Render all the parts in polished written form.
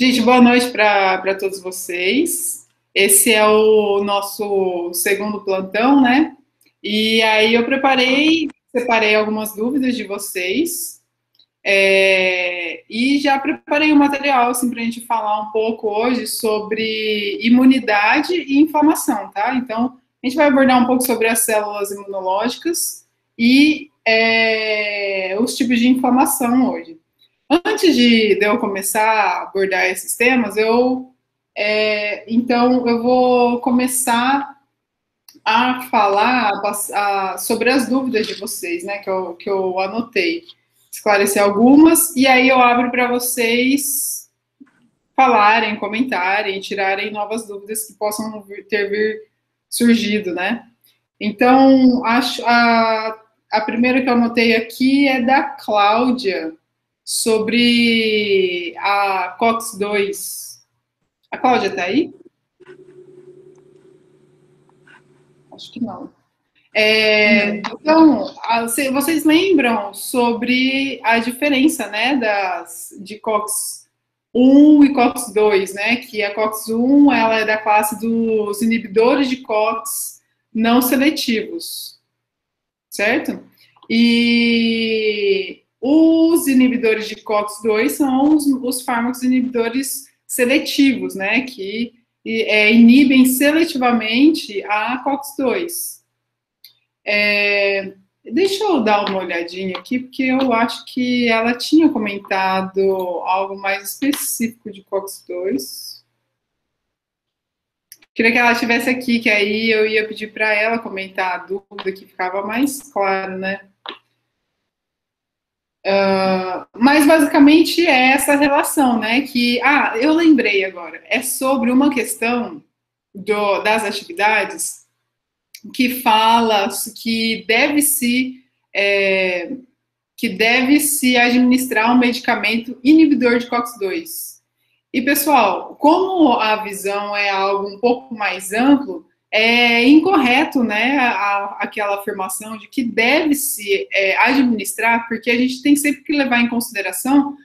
Gente, boa noite para todos vocês. Esse é o nosso segundo plantão, né? E aí eu separei algumas dúvidas de vocês e já preparei um material assim, para a gente falar um pouco hoje sobre imunidade e inflamação, tá? Então, a gente vai abordar um pouco sobre as células imunológicas e os tipos de inflamação hoje. Antes de eu começar a abordar esses temas, eu vou começar a falar sobre as dúvidas de vocês, né, que eu anotei, esclarecer algumas, e aí eu abro para vocês falarem, comentarem, tirarem novas dúvidas que possam ter surgido, né. Então, acho a primeira que eu anotei aqui é da Cláudia, sobre a COX-2. A Cláudia tá aí? Acho que não. Então, vocês lembram sobre a diferença, né, de COX-1 e COX-2, né, que a COX-1, ela é da classe dos inibidores de COX não seletivos, certo? E os inibidores de COX-2 são os fármacos inibidores seletivos, né, que inibem seletivamente a COX-2. Deixa eu dar uma olhadinha aqui, porque eu acho que ela tinha comentado algo mais específico de COX-2. Queria que ela estivesse aqui, que aí eu ia pedir para ela comentar a dúvida, que ficava mais claro, né? Mas basicamente é essa relação, né, que, eu lembrei agora, é sobre uma questão das atividades que fala que deve se administrar um medicamento inibidor de COX-2. E, pessoal, como a visão é algo um pouco mais amplo, é incorreto, né, aquela afirmação de que deve-se administrar, porque a gente tem sempre que levar em consideração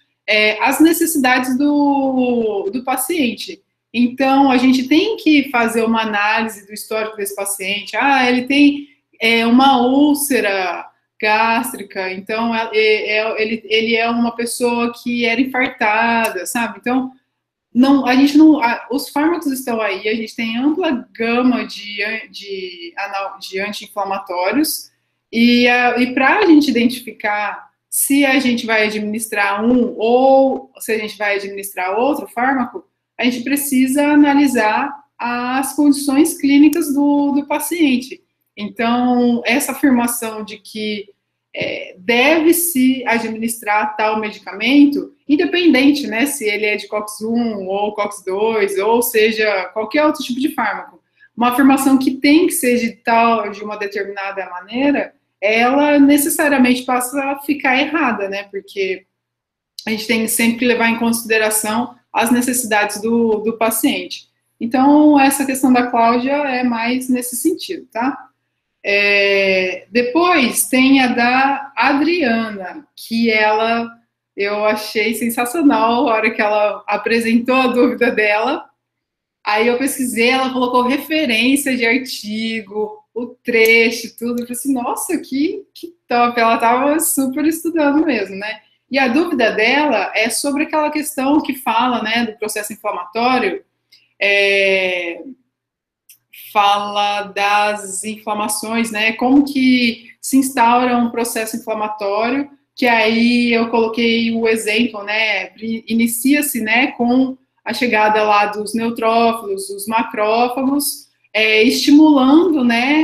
as necessidades do paciente. Então, a gente tem que fazer uma análise do histórico desse paciente. Ele tem uma úlcera gástrica, então ele é uma pessoa que era infartada, sabe? Então, os fármacos estão aí, a gente tem ampla gama de anti-inflamatórios, e para a gente identificar se a gente vai administrar um ou se a gente vai administrar outro fármaco, a gente precisa analisar as condições clínicas do paciente. Então, essa afirmação de que deve-se administrar tal medicamento, independente, né, se ele é de COX-1 ou COX-2, ou seja, qualquer outro tipo de fármaco. Uma afirmação que tem que ser de uma determinada maneira, ela necessariamente passa a ficar errada, né, porque a gente tem sempre que levar em consideração as necessidades do paciente. Então, essa questão da Cláudia é mais nesse sentido, tá? Depois tem a da Adriana, que eu achei sensacional a hora que ela apresentou a dúvida dela. Aí eu pesquisei, ela colocou referência de artigo, o trecho, tudo. Eu falei assim, nossa, que top, ela estava super estudando mesmo, né? E a dúvida dela é sobre aquela questão que fala, né, do processo inflamatório, fala das inflamações, né, como que se instaura um processo inflamatório, que aí eu coloquei o exemplo, né, inicia-se, né, com a chegada lá dos neutrófilos, os macrófagos, estimulando, né,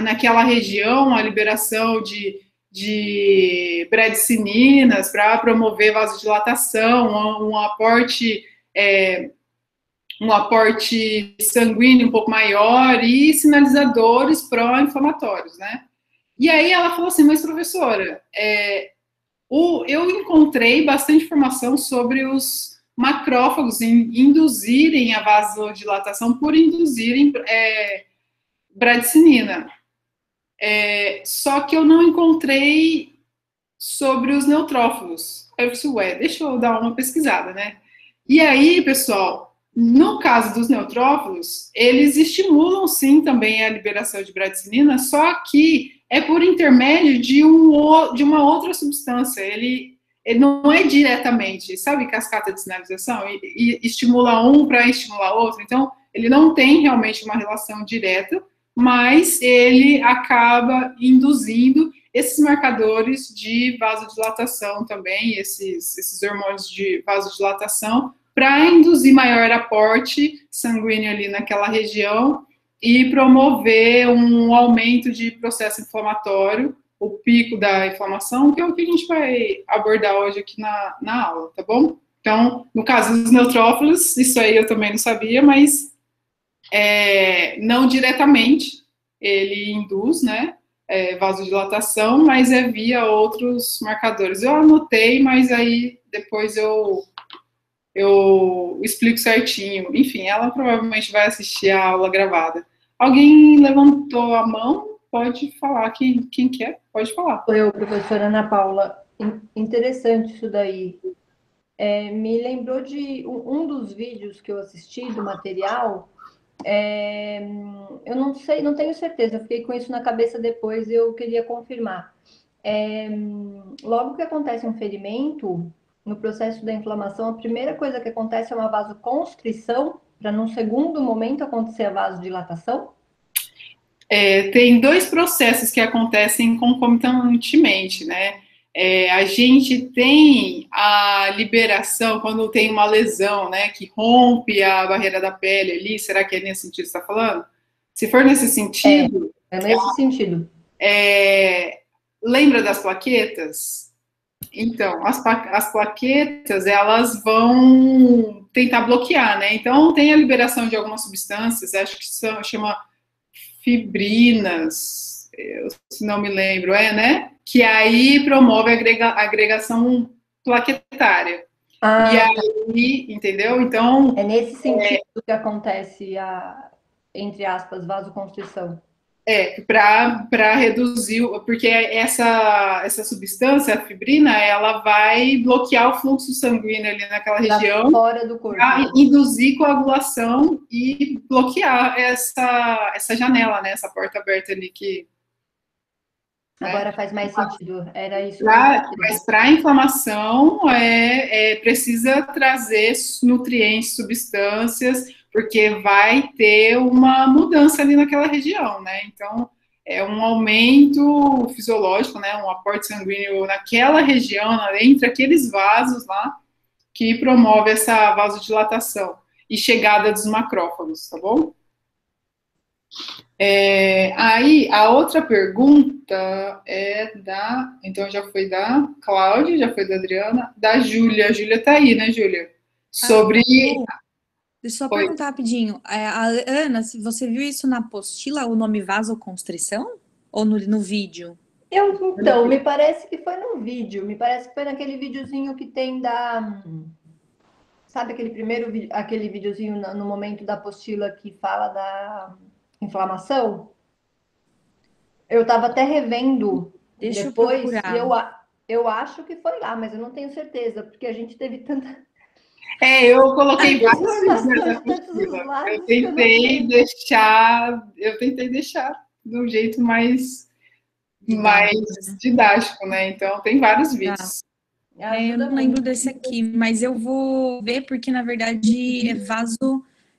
naquela região a liberação de bradicininas para promover vasodilatação, um aporte sanguíneo um pouco maior e sinalizadores pró-inflamatórios, né? E aí ela falou assim, mas professora, eu encontrei bastante informação sobre os macrófagos induzirem a vasodilatação por induzirem bradicinina. Só que eu não encontrei sobre os neutrófilos. Aí eu disse, ué, deixa eu dar uma pesquisada, né? E aí, pessoal, no caso dos neutrófilos, eles estimulam, sim, também a liberação de bradicinina, só que é por intermédio de uma outra substância. Ele não é diretamente, sabe, cascata de sinalização? E estimula um para estimular outro. Então, ele não tem realmente uma relação direta, mas ele acaba induzindo esses marcadores de vasodilatação também, esses hormônios de vasodilatação, para induzir maior aporte sanguíneo ali naquela região e promover um aumento de processo inflamatório, o pico da inflamação, que é o que a gente vai abordar hoje aqui na aula, tá bom? Então, no caso dos neutrófilos, isso aí eu também não sabia, mas não diretamente ele induz, né? Vasodilatação, mas é via outros marcadores. Eu anotei, mas aí depois eu explico certinho. Enfim, ela provavelmente vai assistir a aula gravada. Alguém levantou a mão? Pode falar. Quem quer? Pode falar. Eu, professora Ana Paula. Interessante isso daí. Me lembrou de um dos vídeos que eu assisti do material. Eu não sei, não tenho certeza, eu fiquei com isso na cabeça depois e eu queria confirmar. Logo que acontece um ferimento, no processo da inflamação, a primeira coisa que acontece é uma vasoconstrição, para num segundo momento acontecer a vasodilatação? Tem dois processos que acontecem concomitantemente, né? A gente tem a liberação quando tem uma lesão, né, que rompe a barreira da pele ali, será que é nesse sentido que você está falando? Se for nesse sentido... É nesse sentido. Lembra das plaquetas? Então, as plaquetas, elas vão tentar bloquear, né? Então, tem a liberação de algumas substâncias, acho que chama fibrinas, se não me lembro, né? Que aí promove a agregação plaquetária. E aí, entendeu? Então... É nesse sentido que acontece a, entre aspas, vasoconstrição. Para reduzir... Porque essa substância, a fibrina, ela vai bloquear o fluxo sanguíneo ali naquela região. Fora do corpo. Para induzir coagulação e bloquear essa janela, né? Essa porta aberta ali que... Agora faz mais sentido, era isso. Mas para a inflamação, precisa trazer nutrientes, substâncias, porque vai ter uma mudança ali naquela região, né? Então, é um aumento fisiológico, né? Um aporte sanguíneo naquela região, entre aqueles vasos lá, que promove essa vasodilatação e chegada dos macrófagos, tá bom? Aí, a outra pergunta é da... Então, já foi da Cláudia, já foi da Adriana, da Júlia. A Júlia tá aí, né, Júlia? Sobre... Deixa eu só perguntar rapidinho. A Ana, você viu isso na apostila, o nome vasoconstrição? Ou no vídeo? Então, me parece que foi no vídeo. Me parece que foi naquele videozinho que tem da... Sabe aquele videozinho no momento da apostila que fala da... inflamação? Eu tava até revendo depois, eu acho que foi lá, mas eu não tenho certeza, porque a gente teve tanta... eu coloquei várias coisas. Eu tentei deixar de um jeito mais didático, né? Então, tem vários vídeos. Eu não lembro desse aqui, mas eu vou ver, porque, na verdade,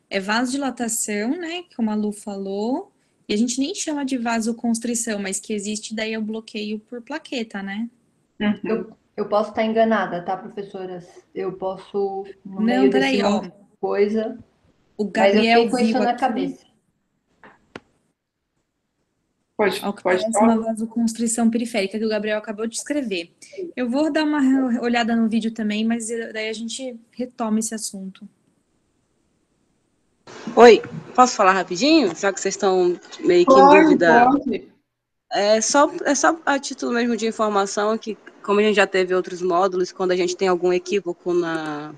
é vasodilatação, né, como a Lu falou, e a gente nem chama de vasoconstrição, mas que existe daí o bloqueio por plaqueta, né? Uhum. Eu posso estar enganada, tá, professoras? Eu posso... Não, peraí, ó. Coisa, o Gabriel mas eu vivo na cabeça. Pode falar. Uma vasoconstrição periférica que o Gabriel acabou de escrever. Eu vou dar uma olhada no vídeo também, mas daí a gente retoma esse assunto. Oi, posso falar rapidinho? Já que vocês estão meio que em dúvida. É só a título mesmo de informação que, como a gente já teve outros módulos, quando a gente tem algum equívoco na,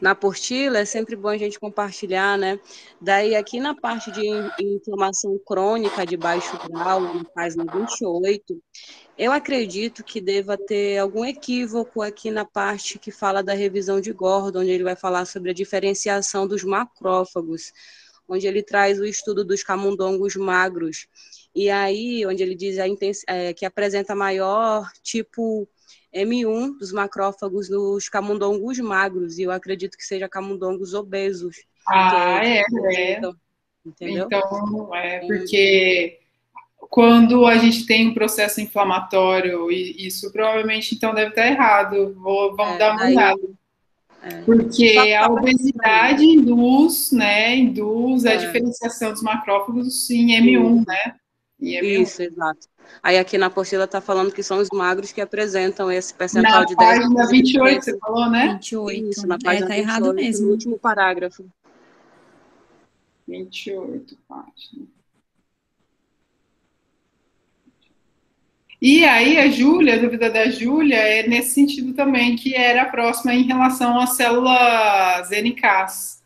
na apostila, é sempre bom a gente compartilhar, né? Daí aqui na parte de inflamação crônica de baixo grau, na página 28, eu acredito que deva ter algum equívoco aqui na parte que fala da revisão de Gordon, onde ele vai falar sobre a diferenciação dos macrófagos, onde ele traz o estudo dos camundongos magros. E aí, onde ele diz que apresenta maior tipo M1 dos macrófagos nos camundongos magros, e eu acredito que seja camundongos obesos. Ah, entendeu? Então, porque quando a gente tem um processo inflamatório, isso provavelmente então deve estar errado. Vamos dar uma olhada. Porque a obesidade induz, né? Induz a diferenciação dos macrófagos em M1, né? Isso, exato. Aí aqui na apostila está falando que são os magros que apresentam esse percentual de 10%. Na página 28, você falou, né? 28. Isso, na página 28, tá errado mesmo. No último parágrafo. 28, página. E aí a Júlia, a dúvida da Júlia é nesse sentido também, que era próxima em relação às células NKs,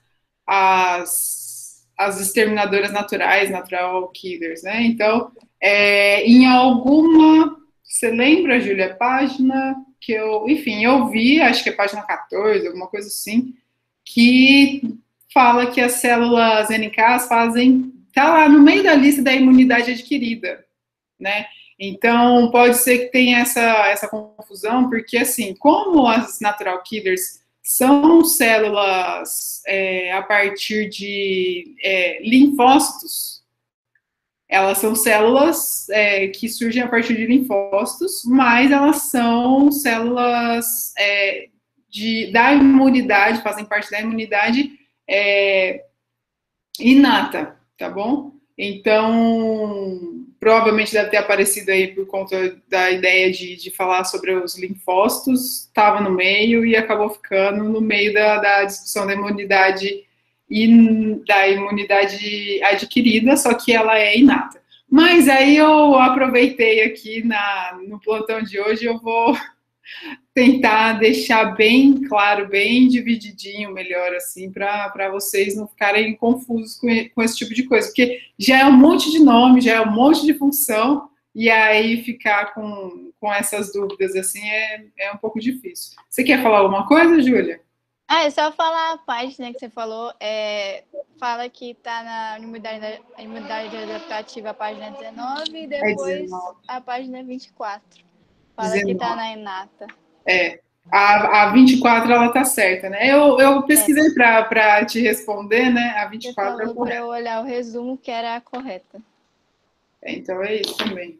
as exterminadoras naturais, natural killers, né? Então, em alguma... Você lembra, Júlia, a página que eu... Enfim, eu vi, acho que é página 14, alguma coisa assim, que fala que as células NKs fazem... Tá lá no meio da lista da imunidade adquirida, né? Então, pode ser que tenha essa confusão, porque, assim, como as natural killers... são células a partir de linfócitos. Elas são células que surgem a partir de linfócitos, mas elas são células da imunidade, fazem parte da imunidade inata, tá bom? Então, provavelmente deve ter aparecido aí por conta da ideia de falar sobre os linfócitos, estava no meio e acabou ficando no meio da discussão da imunidade e da imunidade adquirida, só que ela é inata. Mas aí eu aproveitei aqui no plantão de hoje, eu vou tentar deixar bem claro, bem divididinho, melhor assim, para vocês não ficarem confusos com esse tipo de coisa, porque já é um monte de nome, já é um monte de função, e aí ficar com essas dúvidas assim é um pouco difícil. Você quer falar alguma coisa, Júlia? É só falar a página que você falou, fala que está na imunidade adaptativa, a página 19, e depois 19. A página 24. Fala que tá na inata. A 24 ela tá certa, né? Eu pesquisei para te responder, né? A 24 é correta. Para eu olhar o resumo que era a correta. Então é isso também.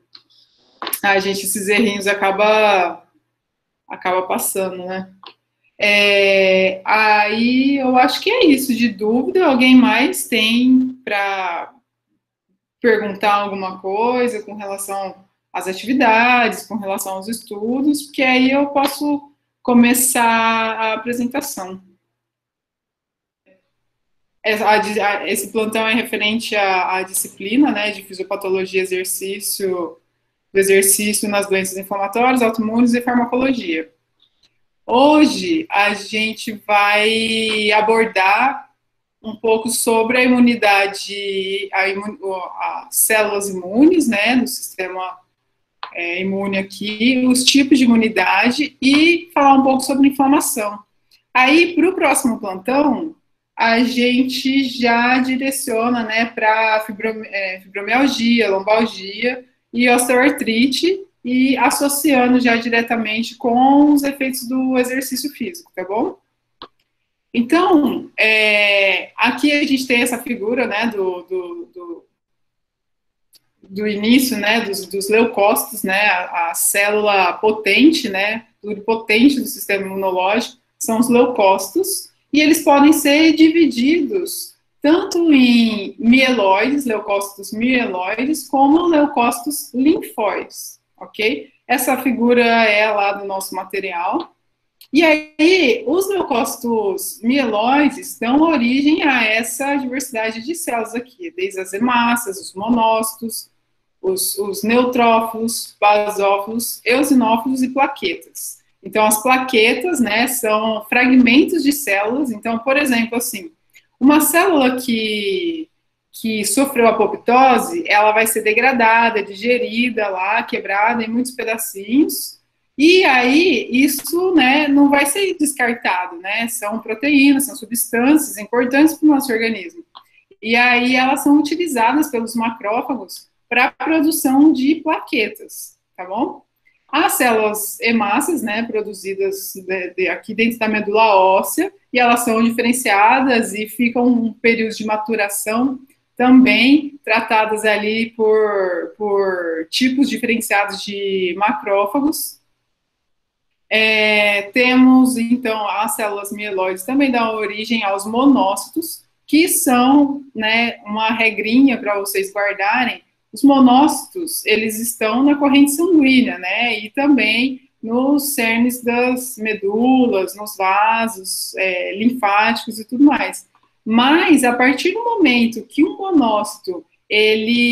A gente, esses errinhos acaba passando, né? Aí eu acho que é isso de dúvida. Alguém mais tem para perguntar alguma coisa com relação as atividades, com relação aos estudos, porque aí eu posso começar a apresentação. Esse plantão é referente à disciplina, né, de fisiopatologia do exercício nas doenças inflamatórias, autoimunes e farmacologia. Hoje, a gente vai abordar um pouco sobre a imunidade, as células imunes, né, no sistema imune aqui, os tipos de imunidade e falar um pouco sobre inflamação. Aí, para o próximo plantão, a gente já direciona, né, para fibromialgia, lombalgia e osteoartrite, e associando já diretamente com os efeitos do exercício físico, tá bom? Então, aqui a gente tem essa figura, né, do início, né, dos leucócitos, né, a célula potente, né, pluripotente do sistema imunológico, são os leucócitos, e eles podem ser divididos tanto em mieloides, leucócitos mieloides, como leucócitos linfóides, ok? Essa figura é lá do nosso material. E aí, os leucócitos mieloides dão origem a essa diversidade de células aqui, desde as hemácias, os monócitos, os neutrófilos, basófilos, eosinófilos e plaquetas. Então, as plaquetas, né, são fragmentos de células. Então, por exemplo, assim, uma célula que sofreu apoptose, ela vai ser degradada, digerida lá, quebrada em muitos pedacinhos. E aí, isso, né, não vai ser descartado, né? São proteínas, são substâncias importantes para o nosso organismo. E aí, elas são utilizadas pelos macrófagos para a produção de plaquetas, tá bom? As células hemácias, né, produzidas aqui dentro da medula óssea, e elas são diferenciadas e ficam um período de maturação também tratadas ali por tipos diferenciados de macrófagos. Temos, então, as células mieloides também dão origem aos monócitos, que são, né, uma regrinha para vocês guardarem. Os monócitos, eles estão na corrente sanguínea, né, e também nos cernes das medulas, nos vasos linfáticos e tudo mais. Mas, a partir do momento que um monócito, ele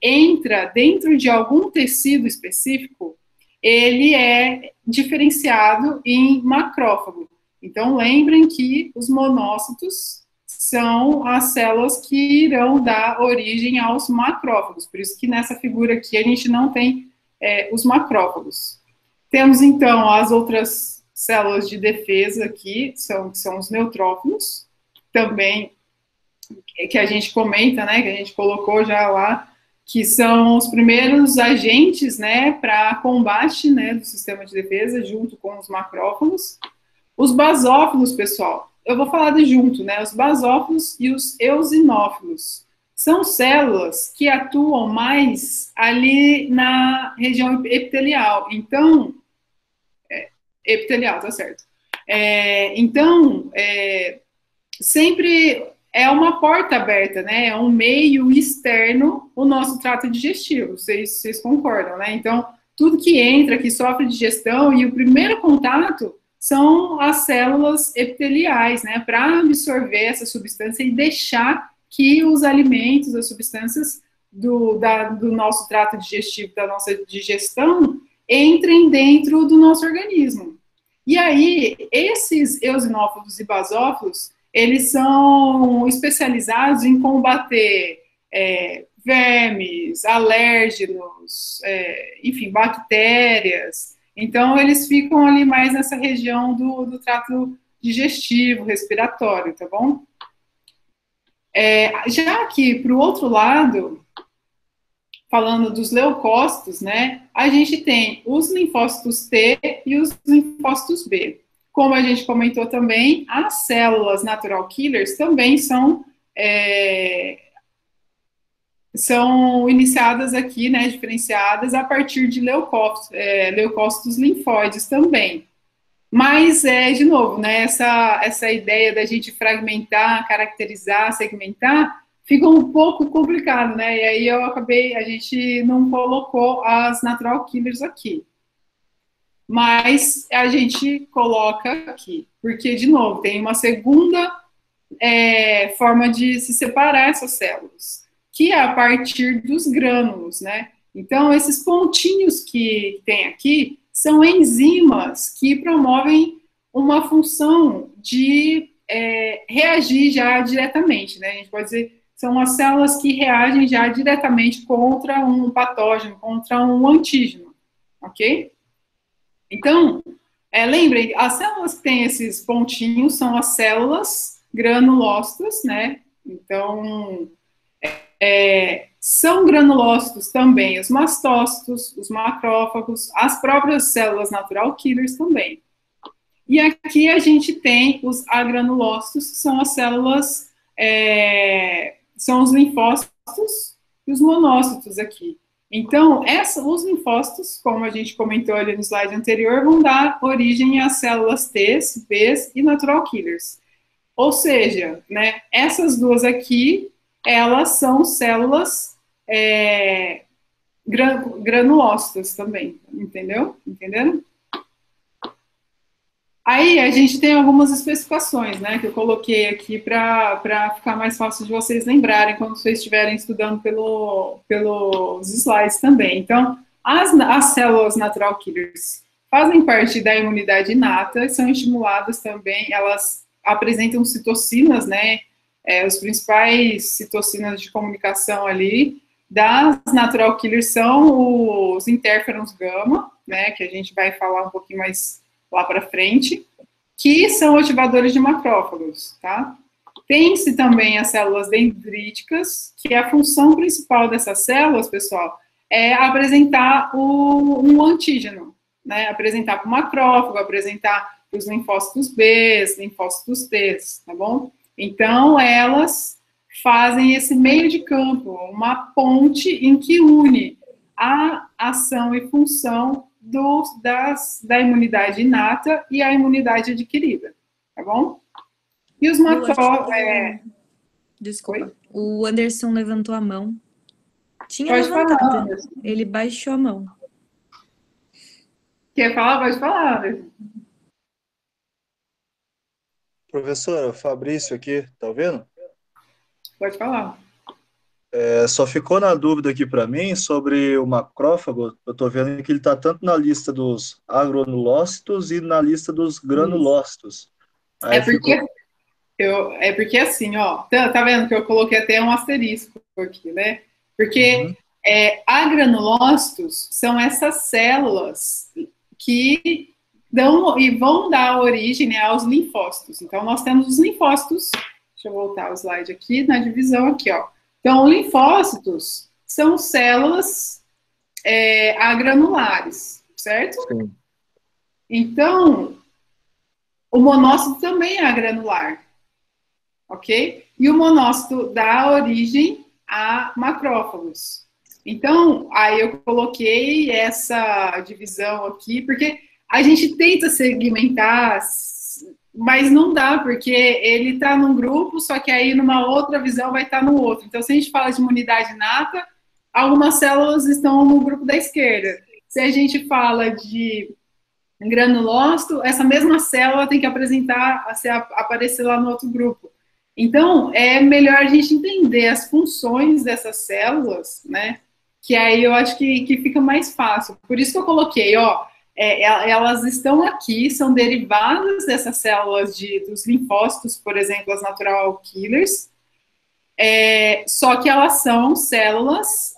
entra dentro de algum tecido específico, ele é diferenciado em macrófago. Então, lembrem que os monócitos são as células que irão dar origem aos macrófagos. Por isso que nessa figura aqui a gente não tem os macrófagos. Temos, então, as outras células de defesa aqui, que são os neutrófilos, também, que a gente comenta, né, que a gente colocou já lá, que são os primeiros agentes, né, para combate, né, do sistema de defesa, junto com os macrófagos. Os basófilos, pessoal, eu vou falar de junto, né, os basófilos e os eosinófilos. São células que atuam mais ali na região epitelial. Então, epitelial, tá certo. Sempre... é uma porta aberta, né? É um meio externo o nosso trato digestivo, vocês concordam, né? Então, tudo que entra aqui sofre digestão e o primeiro contato são as células epiteliais, né? Para absorver essa substância e deixar que os alimentos, as substâncias do nosso trato digestivo, da nossa digestão, entrem dentro do nosso organismo. E aí, esses eosinófilos e basófilos, eles são especializados em combater vermes, alérgenos, enfim, bactérias. Então, eles ficam ali mais nessa região do trato digestivo, respiratório, tá bom? Já aqui, para o outro lado, falando dos leucócitos, né, a gente tem os linfócitos T e os linfócitos B. Como a gente comentou também, as células natural killers também são iniciadas aqui, né, diferenciadas a partir de leucócitos linfóides também. Mas, de novo, né, essa ideia da gente fragmentar, caracterizar, segmentar, fica um pouco complicado, né? E aí a gente não colocou as natural killers aqui. Mas a gente coloca aqui, porque, de novo, tem uma segunda forma de se separar essas células, que é a partir dos grânulos, né? Então, esses pontinhos que tem aqui são enzimas que promovem uma função de reagir já diretamente, né? A gente pode dizer, são as células que reagem já diretamente contra um patógeno, contra um antígeno, ok? Então, lembrem, as células que têm esses pontinhos são as células granulócitos, né? Então, são granulócitos também os mastócitos, os macrófagos, as próprias células natural killers também. E aqui a gente tem os agranulócitos, que são as células, são os linfócitos e os monócitos aqui. Então, os linfócitos, como a gente comentou ali no slide anterior, vão dar origem às células T, B e natural killers. Ou seja, né, essas duas aqui, elas são células granulócitas também, entendeu? Entenderam? Aí, a gente tem algumas especificações, né, que eu coloquei aqui para ficar mais fácil de vocês lembrarem quando vocês estiverem estudando pelos slides também. Então, as células natural killers fazem parte da imunidade inata e são estimuladas também, elas apresentam citocinas, né, os principais citocinas de comunicação ali, das natural killers são os interferons gama, né, que a gente vai falar um pouquinho mais lá para frente, que são ativadores de macrófagos, tá? Tem-se também as células dendríticas, que a função principal dessas células, pessoal, é apresentar um antígeno, né, apresentar para o macrófago, apresentar para os linfócitos B, linfócitos T, tá bom? Então, elas fazem esse meio de campo, uma ponte em que une a ação e função da imunidade inata e a imunidade adquirida, tá bom? E os macrófagos... Desculpa, Oi? O Anderson levantou a mão. Tinha Pode levantado, falar, Anderson. Ele baixou a mão. Quer falar? Pode falar, Anderson. Professora, Fabrício aqui, tá vendo? Pode falar. Só ficou na dúvida aqui para mim sobre o macrófago. Eu tô vendo que ele tá tanto na lista dos agranulócitos e na lista dos granulócitos. Aí porque assim, ó, tá vendo que eu coloquei até um asterisco aqui, né? Porque agranulócitos são essas células que dão e vão dar origem, né, aos linfócitos. Então, nós temos os linfócitos. Deixa eu voltar o slide aqui, na divisão aqui, ó. Então, linfócitos são células agranulares, certo? Sim. Então, o monócito também é agranular, ok? E o monócito dá origem a macrófagos. Então, aí eu coloquei essa divisão aqui, porque a gente tenta segmentar, mas não dá, porque ele está num grupo, só que aí numa outra visão vai estar no outro. Então, se a gente fala de imunidade inata, algumas células estão no grupo da esquerda. Se a gente fala de granulócito, essa mesma célula tem que aparecer lá no outro grupo. Então, é melhor a gente entender as funções dessas células, né? Que aí eu acho que fica mais fácil. Por isso que eu coloquei, ó, elas estão aqui, são derivadas dessas células dos linfócitos, por exemplo, as natural killers, só que elas são células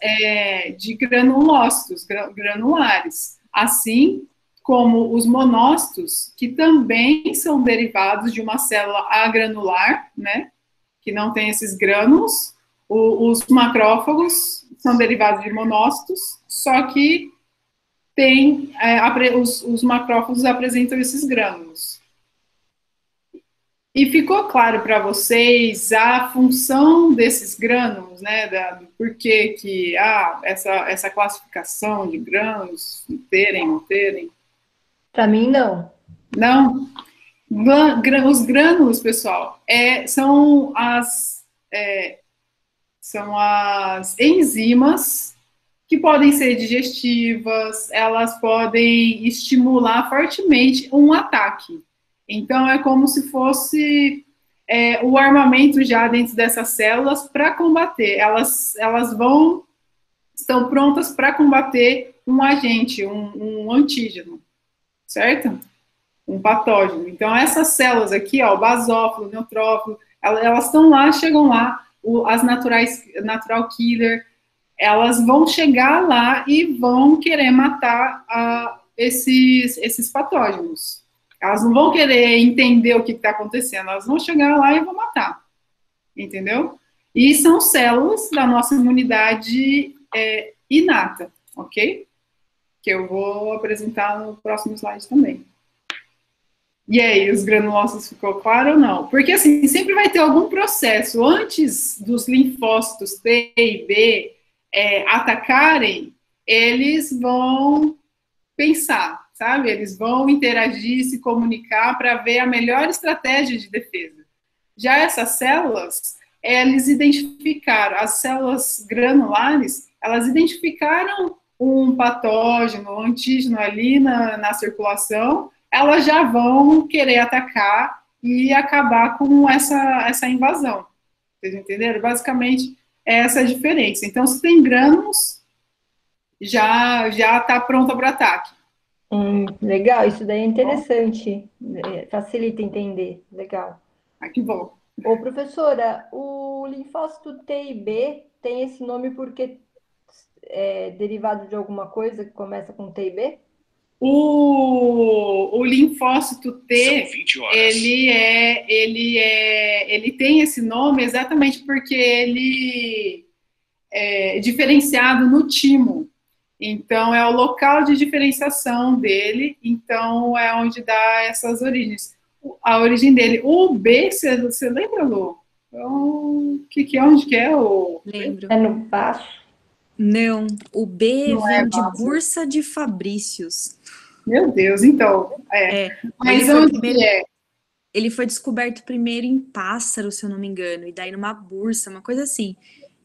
de granulócitos, granulares, assim como os monócitos, que também são derivados de uma célula agranular, né, que não tem esses grânulos. Os macrófagos são derivados de monócitos, só que os macrófagos apresentam esses grânulos. E ficou claro para vocês a função desses grânulos, né? Por que que essa classificação de grânulos, não terem? Para mim, não. Não? Os grânulos, pessoal, são as enzimas que podem ser digestivas, elas podem estimular fortemente um ataque. Então, é como se fosse o armamento já dentro dessas células para combater. Elas estão prontas para combater um agente, um antígeno, certo? Um patógeno. Então, essas células aqui, ó, o basófilo, o neutrófilo, elas estão lá, chegam lá, as natural killer, elas vão chegar lá e vão querer matar esses patógenos. Elas não vão querer entender o que está acontecendo, elas vão chegar lá e vão matar. Entendeu? E são células da nossa imunidade inata, ok? Que eu vou apresentar no próximo slide também. E aí, os granulócitos ficou claro ou não? Porque, assim, sempre vai ter algum processo antes dos linfócitos T e B atacarem, eles vão pensar, sabe? Eles vão interagir, se comunicar para ver a melhor estratégia de defesa. Já essas células, as células granulares, elas identificaram um patógeno, um antígeno ali na circulação, elas já vão querer atacar e acabar com essa invasão. Vocês entenderam? Basicamente, essa é a diferença. Então, se tem grânulos, já está pronta para ataque. Legal, isso daí é interessante, facilita entender, legal. Ah, que bom. Ô, professora, o linfócito T e B tem esse nome porque é derivado de alguma coisa que começa com T e B? O linfócito T, ele tem esse nome exatamente porque ele é diferenciado no timo. Então, é o local de diferenciação dele, então é onde dá essas origens. A origem dele, o B, você lembra, Lu? Então, onde que é o... Lembro. É no baixo? Não, o B não vem de Bursa de Fabrícios. Meu Deus, então, Mas onde que é? Ele foi descoberto primeiro em pássaro, se eu não me engano, e daí numa bursa, uma coisa assim.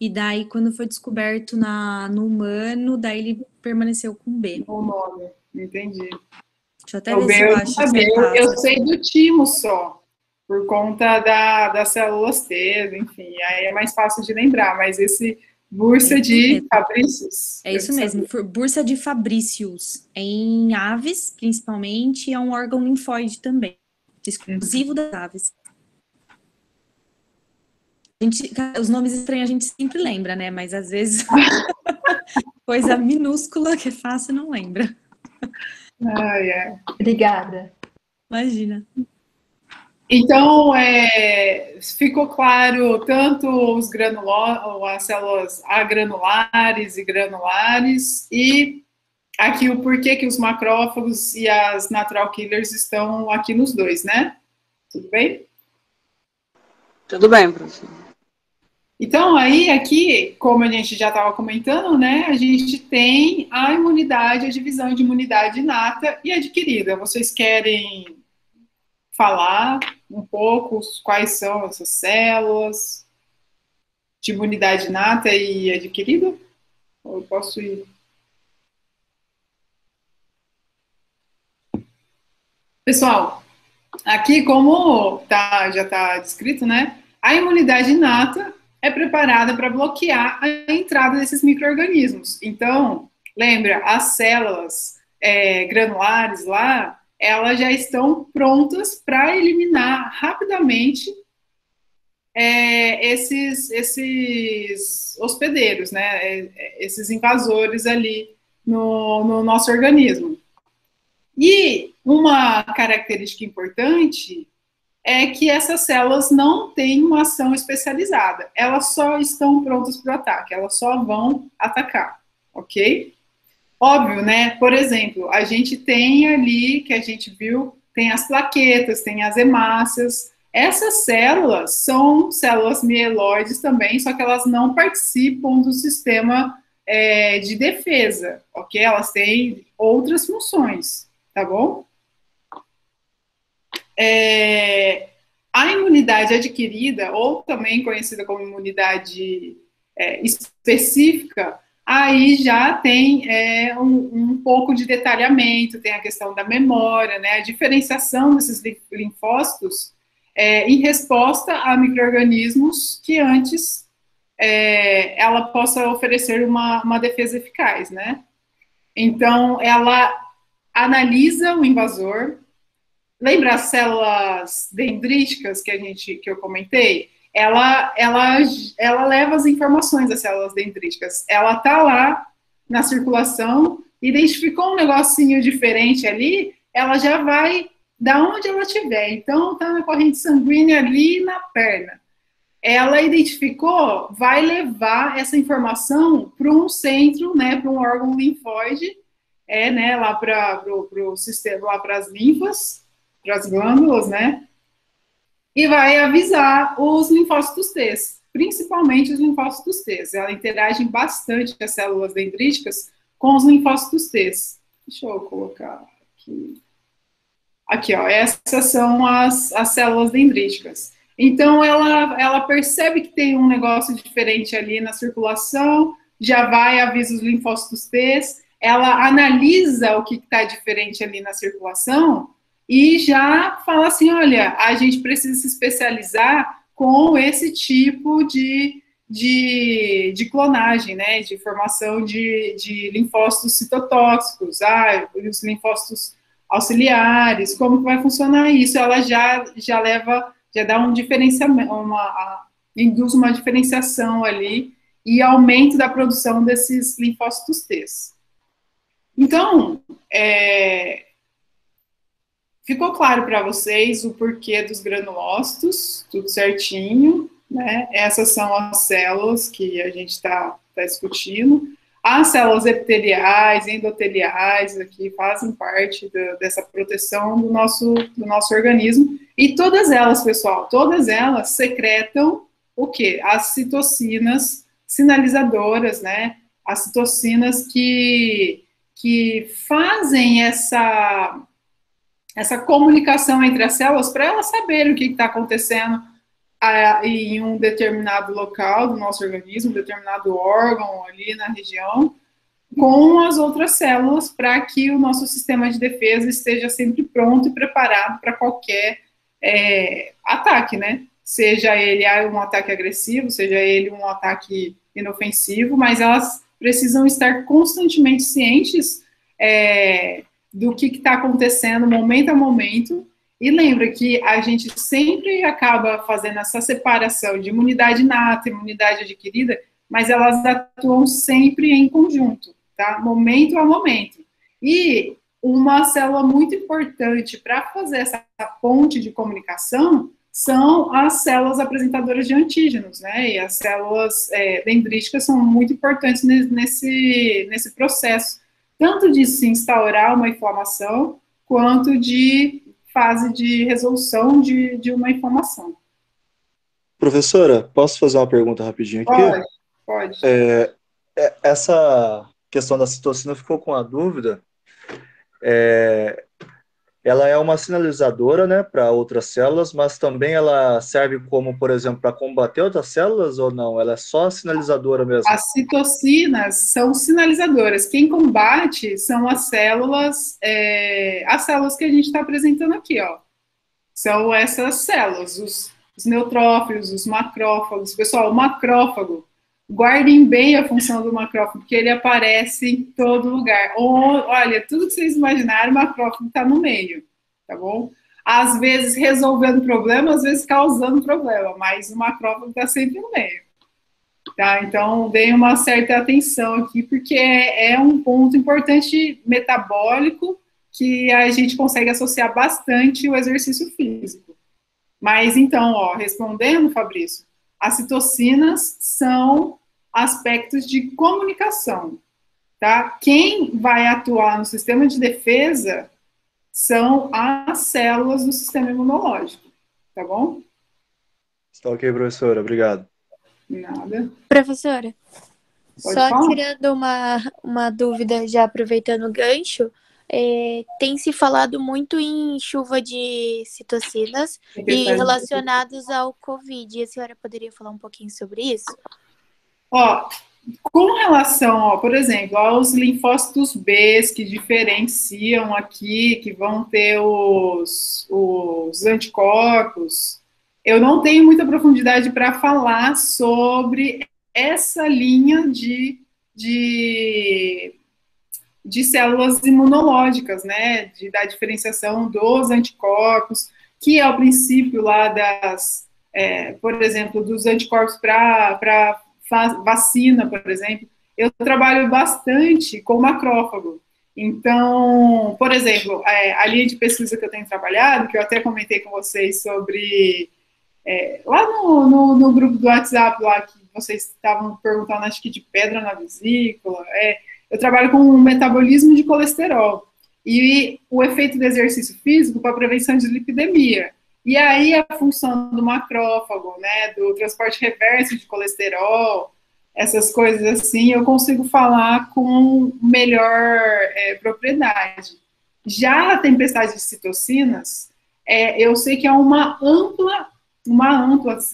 E daí, quando foi descoberto no humano, daí ele permaneceu com B. O nome, entendi. Deixa eu até ver se eu acho que eu sei do timo só, por conta das células T, enfim. Aí é mais fácil de lembrar, mas esse bursa de Fabrícios. É isso mesmo, bursa de Fabrícios. É em aves, principalmente, e é um órgão linfóide também, exclusivo das aves. Os nomes estranhos a gente sempre lembra, né? Mas às vezes coisa minúscula que é fácil não lembra. Ah, yeah. Obrigada. Imagina. Então, ficou claro tanto os as células agranulares e granulares e aqui o porquê que os macrófagos e as natural killers estão aqui nos dois, né? Tudo bem? Tudo bem, professor. Então, aí, aqui, como a gente já estava comentando, né, a gente tem a imunidade, a divisão de imunidade inata e adquirida. Vocês querem falar um pouco quais são essas células de imunidade inata e adquirida? Ou eu posso ir? Pessoal, aqui, como já está descrito, né, a imunidade inata é preparada para bloquear a entrada desses micro-organismos. Então, lembra, as células granulares lá, elas já estão prontas para eliminar rapidamente esses hospedeiros, né? Esses invasores ali no nosso organismo. E uma característica importante é que essas células não têm uma ação especializada. Elas só estão prontas para o ataque, elas só vão atacar, ok? Óbvio, né? Por exemplo, a gente tem ali, que a gente viu, tem as plaquetas, tem as hemácias. Essas células são células mieloides também, só que elas não participam do sistema de defesa, ok? Elas têm outras funções, tá bom? A imunidade adquirida, ou também conhecida como imunidade específica, aí já tem um pouco de detalhamento, tem a questão da memória, né, a diferenciação desses linfócitos em resposta a micro-organismos que antes ela possa oferecer uma defesa eficaz, né? Então, ela analisa o invasor. Lembra as células dendríticas que eu comentei? Ela leva as informações das células dendríticas. Ela está lá na circulação, identificou um negocinho diferente ali, ela já vai da onde ela estiver. Então, está na corrente sanguínea ali na perna. Ela identificou, vai levar essa informação para um centro, né, para um órgão linfóide, né, lá para o sistema, lá para as linfas, para as glândulas, né? E vai avisar os linfócitos T, principalmente os linfócitos T. Ela interage bastante com as células dendríticas com os linfócitos T. Deixa eu colocar aqui. Aqui, ó, essas são as células dendríticas. Então, ela percebe que tem um negócio diferente ali na circulação, já vai, avisa os linfócitos T, ela analisa o que está diferente ali na circulação, e já fala assim, olha, a gente precisa se especializar com esse tipo de clonagem, né, de formação de linfócitos citotóxicos, os linfócitos auxiliares, como que vai funcionar isso? Ela já leva, já dá um diferenciamento, induz uma diferenciação ali e aumento da produção desses linfócitos T. Então, ficou claro para vocês o porquê dos granulócitos, tudo certinho, né? Essas são as células que a gente está discutindo. As células epiteliais, endoteliais, aqui fazem parte dessa proteção do nosso organismo. E todas elas, pessoal, todas elas secretam o quê? As citocinas sinalizadoras, né? As citocinas que fazem essa comunicação entre as células para elas saberem o que está acontecendo em um determinado local do nosso organismo, um determinado órgão ali na região, com as outras células, para que o nosso sistema de defesa esteja sempre pronto e preparado para qualquer ataque, né? Seja ele um ataque agressivo, seja ele um ataque inofensivo, mas elas precisam estar constantemente cientes do que está acontecendo momento a momento. E lembra que a gente sempre acaba fazendo essa separação de imunidade inata, imunidade adquirida, mas elas atuam sempre em conjunto, tá? Momento a momento. E uma célula muito importante para fazer essa ponte de comunicação são as células apresentadoras de antígenos, né? E as células dendríticas são muito importantes nesse processo, tanto de se instaurar uma inflamação, quanto de fase de resolução de uma inflamação. Professora, posso fazer uma pergunta rapidinho aqui? Pode. Essa questão da citocina ficou com a dúvida. Ela é uma sinalizadora, né, para outras células, mas também ela serve como, por exemplo, para combater outras células ou não? Ela é só sinalizadora mesmo? As citocinas são sinalizadoras. Quem combate são as células que a gente está apresentando aqui, ó. São essas células, os neutrófilos, os macrófagos. Pessoal, o macrófago, guardem bem a função do macrófago, porque ele aparece em todo lugar. Olha, tudo que vocês imaginaram, o macrófago está no meio, tá bom? Às vezes resolvendo problema, às vezes causando problema, mas o macrófago está sempre no meio. Tá? Então, deem uma certa atenção aqui, porque é um ponto importante metabólico que a gente consegue associar bastante o exercício físico. Mas, então, ó, respondendo, Fabrício, as citocinas são aspectos de comunicação, tá? Quem vai atuar no sistema de defesa são as células do sistema imunológico, tá bom? Está ok, professora, obrigado. Nada. Professora, pode só falar? Tirando uma dúvida, já aproveitando o gancho, tem se falado muito em chuva de citocinas e relacionados ao Covid. A senhora poderia falar um pouquinho sobre isso? Ó, com relação, por exemplo, aos linfócitos B, que diferenciam aqui, que vão ter os anticorpos, eu não tenho muita profundidade para falar sobre essa linha de células imunológicas, né, da diferenciação dos anticorpos, que é o princípio lá por exemplo, dos anticorpos para vacina, por exemplo. Eu trabalho bastante com macrófago. Então, por exemplo, a linha de pesquisa que eu tenho trabalhado, que eu até comentei com vocês sobre, lá no grupo do WhatsApp, lá que vocês estavam perguntando, acho que de pedra na vesícula, eu trabalho com o metabolismo de colesterol e o efeito do exercício físico para a prevenção de lipidemia. E aí a função do macrófago, né, do transporte reverso de colesterol, essas coisas assim, eu consigo falar com melhor propriedade. Já a tempestade de citocinas, eu sei que é uma ampla...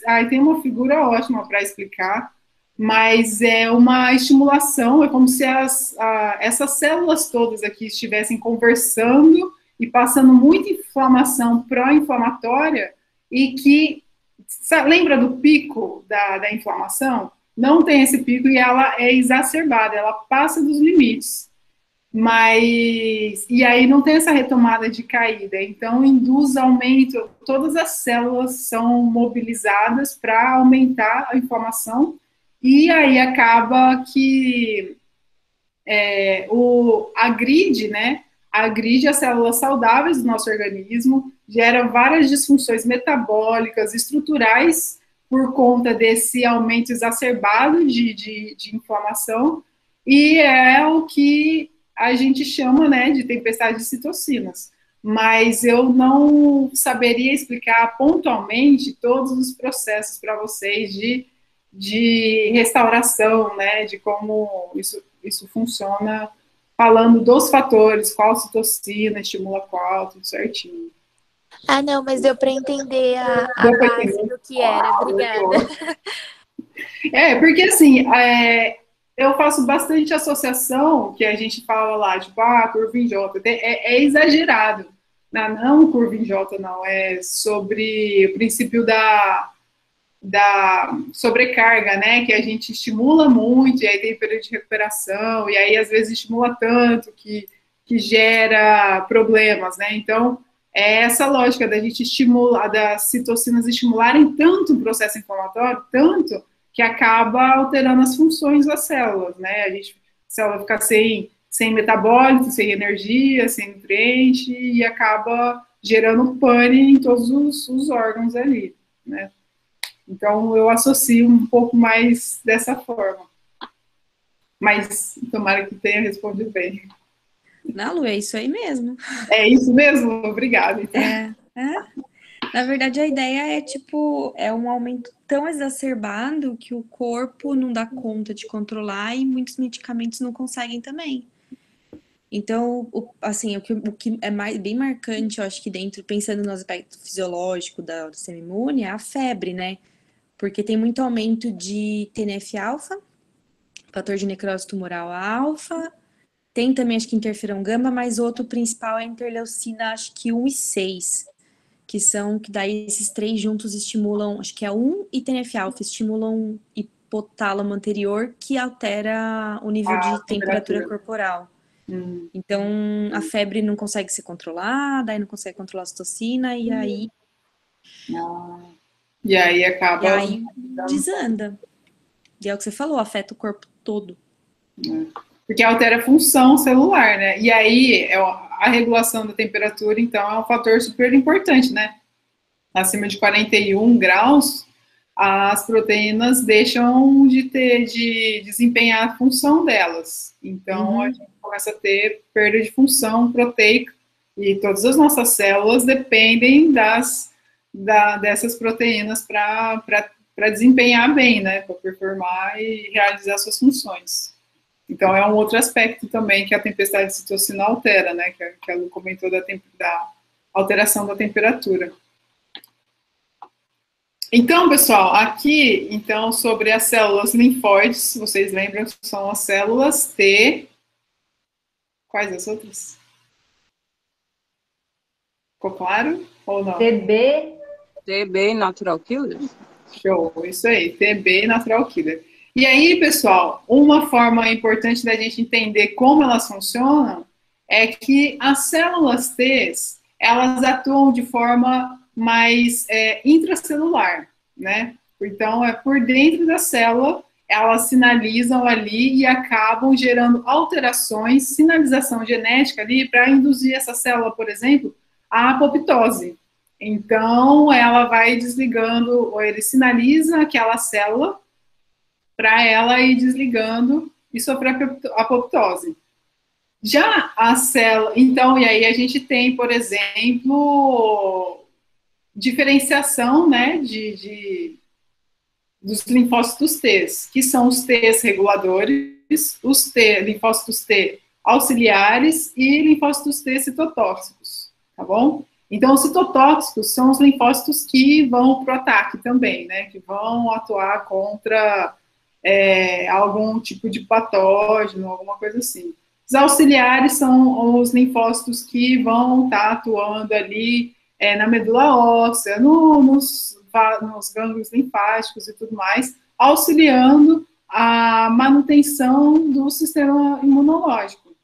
Aí tem uma figura ótima para explicar, mas é uma estimulação, é como se essas células todas aqui estivessem conversando e passando muita inflamação pró-inflamatória e que, lembra do pico da inflamação? não tem esse pico e ela é exacerbada, ela passa dos limites. Mas, e aí não tem essa retomada de caída, então induz aumento, todas as células são mobilizadas para aumentar a inflamação, e aí acaba que agride as células saudáveis do nosso organismo, gera várias disfunções metabólicas, estruturais, por conta desse aumento exacerbado de inflamação, e é o que a gente chama, né, de tempestade de citocinas, mas eu não saberia explicar pontualmente todos os processos para vocês de restauração, né, de como isso funciona, falando dos fatores, qual citocina estimula qual, tudo certinho. Ah, não, mas deu para entender a base do que era, obrigada. Porque assim, eu faço bastante associação, que a gente fala lá, tipo, curva em J, é exagerado. Não curva em J, não, é sobre o princípio da sobrecarga, né, que a gente estimula muito, e aí tem período de recuperação, e aí às vezes estimula tanto que gera problemas, né, então é essa lógica da gente estimular, das citocinas estimularem tanto o processo inflamatório, tanto, que acaba alterando as funções das células, né, a célula fica sem metabólito, sem energia, sem nutriente, e acaba gerando pane em todos os órgãos ali, né. Então, eu associo um pouco mais dessa forma. Mas, tomara que tenha respondido bem. Não, Lu, é isso aí mesmo. É isso mesmo? Obrigada. Então. Na verdade, a ideia é, tipo, é um aumento tão exacerbado que o corpo não dá conta de controlar e muitos medicamentos não conseguem também. Então, assim, o que é mais, bem marcante, eu acho que dentro, pensando no aspecto fisiológico do sistema imune, é a febre, né? Porque tem muito aumento de TNF-alfa, fator de necrose tumoral alfa, tem também, acho que, interferão gama, mas outro principal é a interleucina, acho que 1 e 6, que são, que daí esses três juntos estimulam, acho que é 1 e TNF-alfa, estimulam hipotálamo anterior, que altera o nível de temperatura corporal. Então, a febre não consegue ser controlada, aí não consegue controlar a citocina, e aí... E aí acaba... E aí desanda. E é o que você falou, afeta o corpo todo. Porque altera a função celular, né? E aí, a regulação da temperatura, então, é um fator super importante, né? Acima de 41 graus, as proteínas deixam de desempenhar a função delas. Então, a gente começa a ter perda de função proteica, e todas as nossas células dependem dessas proteínas para desempenhar bem, né, para performar e realizar suas funções. Então, é um outro aspecto também que a tempestade de citocina altera, né, que a Lu comentou da alteração da temperatura. Então, pessoal, aqui, então, sobre as células linfóides, vocês lembram que são as células T. Quais as outras? Ficou claro ou não? TB. TB, natural killer. Show, isso aí, TB, natural killer. E aí, pessoal, uma forma importante da gente entender como elas funcionam é que as células T, elas atuam de forma... mas intracelular, né? Então, é por dentro da célula, elas sinalizam ali e acabam gerando alterações, sinalização genética ali, para induzir essa célula, por exemplo, à apoptose. Então, ela vai desligando, ou ele sinaliza aquela célula para ela ir desligando e sofrer apoptose. Já a célula... Então, e aí a gente tem, por exemplo... diferenciação, né, dos linfócitos T, que são os T reguladores, os linfócitos T auxiliares e linfócitos T citotóxicos, tá bom? Então, os citotóxicos são os linfócitos que vão pro ataque também, né, que vão atuar contra algum tipo de patógeno, alguma coisa assim. Os auxiliares são os linfócitos que vão estar atuando ali na medula óssea, nos gânglios linfáticos e tudo mais, auxiliando a manutenção do sistema imunológico.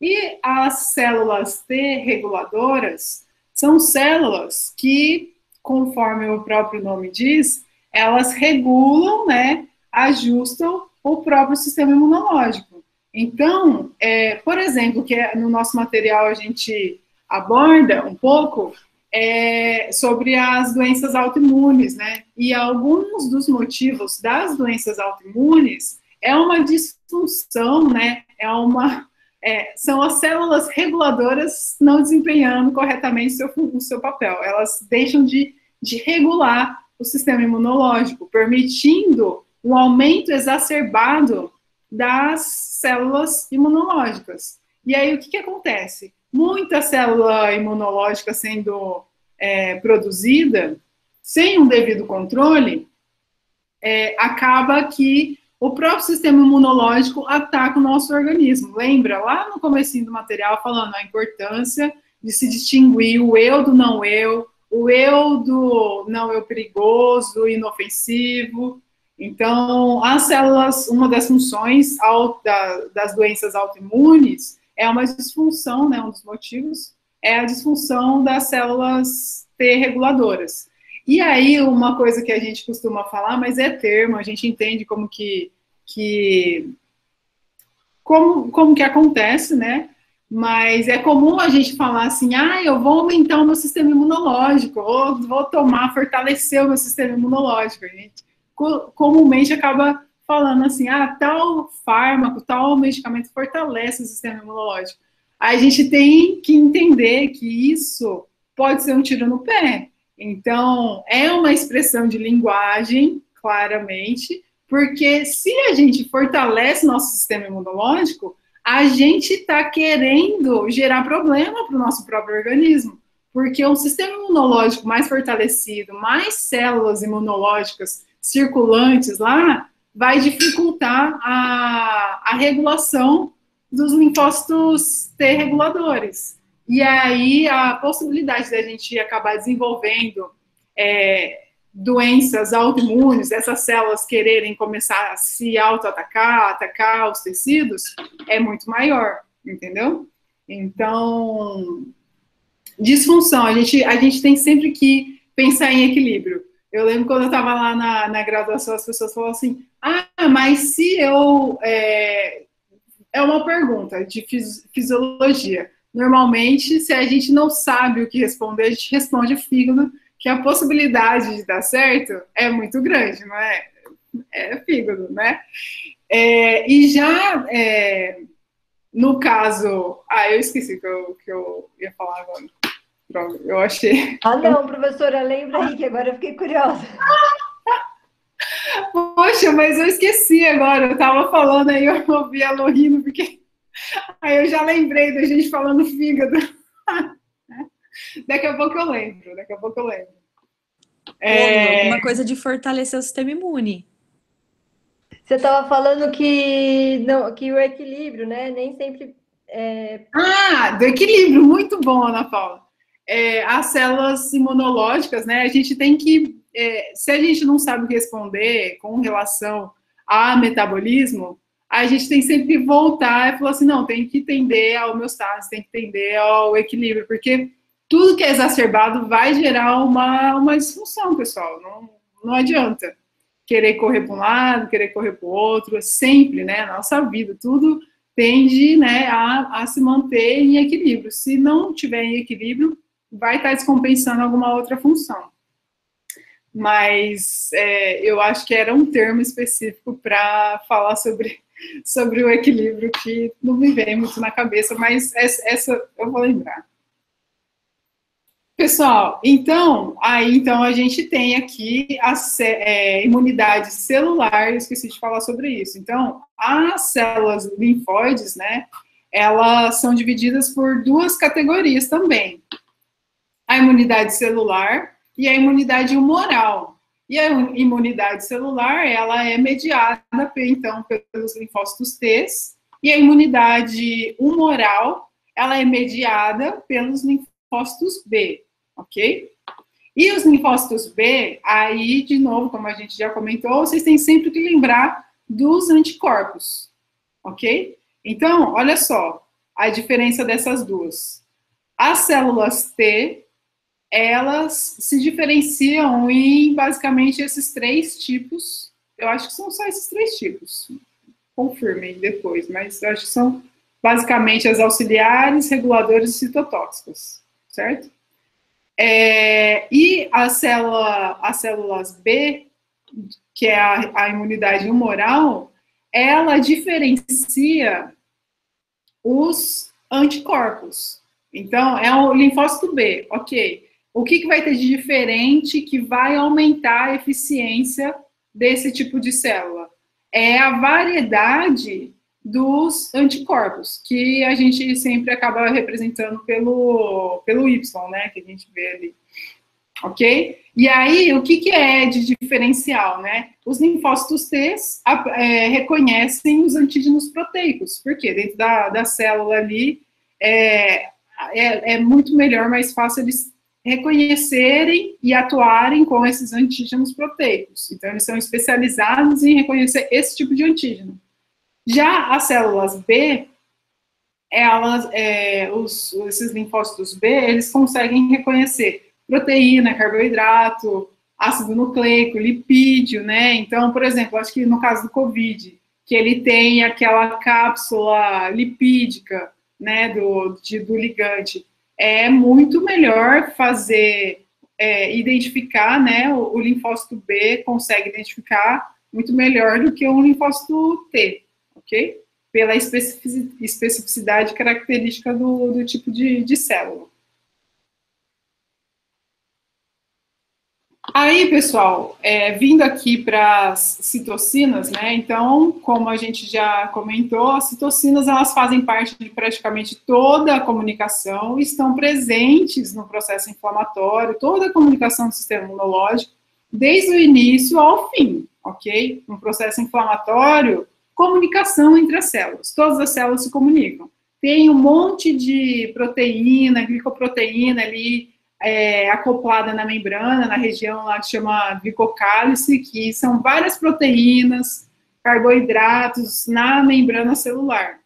E as células T reguladoras são células que, conforme o próprio nome diz, elas regulam, né, ajustam o próprio sistema imunológico. Então, por exemplo, que no nosso material a gente aborda um pouco sobre as doenças autoimunes, né? E alguns dos motivos das doenças autoimunes é uma disfunção, né? São as células reguladoras não desempenhando corretamente o seu papel. Elas deixam de regular o sistema imunológico, permitindo um aumento exacerbado das células imunológicas. E aí, o que acontece? Muita célula imunológica sendo produzida, sem um devido controle, acaba que o próprio sistema imunológico ataca o nosso organismo. Lembra, lá no comecinho do material, falando a importância de se distinguir o eu do não eu, o eu do não eu perigoso, inofensivo. Então, as células, uma das funções das doenças autoimunes é uma disfunção, né, um dos motivos, é a disfunção das células T reguladoras. E aí, uma coisa que a gente costuma falar, mas é termo, a gente entende como que acontece, né? Mas é comum a gente falar assim, eu vou aumentar o meu sistema imunológico, ou vou fortalecer o meu sistema imunológico. A gente comumente acaba falando assim, tal fármaco, tal medicamento fortalece o sistema imunológico. A gente tem que entender que isso pode ser um tiro no pé. Então, é uma expressão de linguagem, claramente, porque se a gente fortalece nosso sistema imunológico, a gente está querendo gerar problema para o nosso próprio organismo. Porque um sistema imunológico mais fortalecido, mais células imunológicas circulantes lá, vai dificultar a regulação dos linfócitos T reguladores. E aí, a possibilidade da gente acabar desenvolvendo doenças autoimunes, essas células quererem começar a se autoatacar, atacar os tecidos, é muito maior, entendeu? Então, disfunção, a gente tem sempre que pensar em equilíbrio. Eu lembro quando eu estava lá na graduação, as pessoas falavam assim, mas se eu... É uma pergunta de fisiologia. Normalmente, se a gente não sabe o que responder, a gente responde o fígado, que a possibilidade de dar certo é muito grande, não é? É fígado, né? No caso... eu esqueci que eu ia falar agora. Eu achei. Não, professora, lembra aí que agora eu fiquei curiosa. Poxa, mas eu esqueci agora. Eu tava falando aí, eu ouvi a Lu rindo, porque aí eu já lembrei da gente falando fígado. Daqui a pouco eu lembro. Uma coisa de fortalecer o sistema imune. Você tava falando que o equilíbrio, né? Nem sempre... do equilíbrio. Muito bom, Ana Paula. As células imunológicas, né, a gente tem que, se a gente não sabe o que responder com relação a metabolismo, a gente tem sempre que voltar e falar assim, não, tem que entender a homeostase, tem que entender ao equilíbrio, porque tudo que é exacerbado vai gerar uma disfunção, pessoal, não adianta querer correr para um lado, querer correr para o outro, sempre, né, nossa vida, tudo tende, né, a se manter em equilíbrio, se não tiver em equilíbrio, vai estar descompensando alguma outra função. Mas eu acho que era um termo específico para falar sobre o equilíbrio que não me vem muito na cabeça, mas essa eu vou lembrar. Pessoal, então a gente tem aqui a imunidade celular, eu esqueci de falar sobre isso. Então, as células linfóides, né, elas são divididas por duas categorias também. A imunidade celular e a imunidade humoral. E a imunidade celular, ela é mediada, então, pelos linfócitos T, e a imunidade humoral, ela é mediada pelos linfócitos B, ok? E os linfócitos B, aí, de novo, como a gente já comentou, vocês têm sempre que lembrar dos anticorpos, ok? Então, olha só a diferença dessas duas. As células T, elas se diferenciam em, basicamente, esses três tipos. Eu acho que são só esses três tipos. Confirmem depois, mas eu acho que são, basicamente, as auxiliares, reguladoras e citotóxicas, certo? E as células B, que é a imunidade humoral, ela diferencia os anticorpos. Então, é o linfócito B, ok. O que vai ter de diferente que vai aumentar a eficiência desse tipo de célula? É a variedade dos anticorpos, que a gente sempre acaba representando pelo Y, né, que a gente vê ali, ok? E aí, o que é de diferencial, né? Os linfócitos T reconhecem os antígenos proteicos, porque dentro da célula ali é muito melhor, mais fácil eles reconhecerem e atuarem com esses antígenos proteicos. Então, eles são especializados em reconhecer esse tipo de antígeno. Já as células B, esses linfócitos B, eles conseguem reconhecer proteína, carboidrato, ácido nucleico, lipídio, né? Então, por exemplo, acho que no caso do COVID, que ele tem aquela cápsula lipídica, né, do ligante, é muito melhor fazer, identificar, né, o linfócito B consegue identificar muito melhor do que o linfócito T. Okay? Pela especificidade característica do tipo de célula. Aí, pessoal, vindo aqui para as citocinas, né? Então, como a gente já comentou, as citocinas elas fazem parte de praticamente toda a comunicação, estão presentes no processo inflamatório, toda a comunicação do sistema imunológico, desde o início ao fim, ok? Um processo inflamatório, comunicação entre as células. Todas as células se comunicam. Tem um monte de proteína, glicoproteína ali acoplada na membrana, na região lá que chama glicocálice, que são várias proteínas, carboidratos na membrana celular.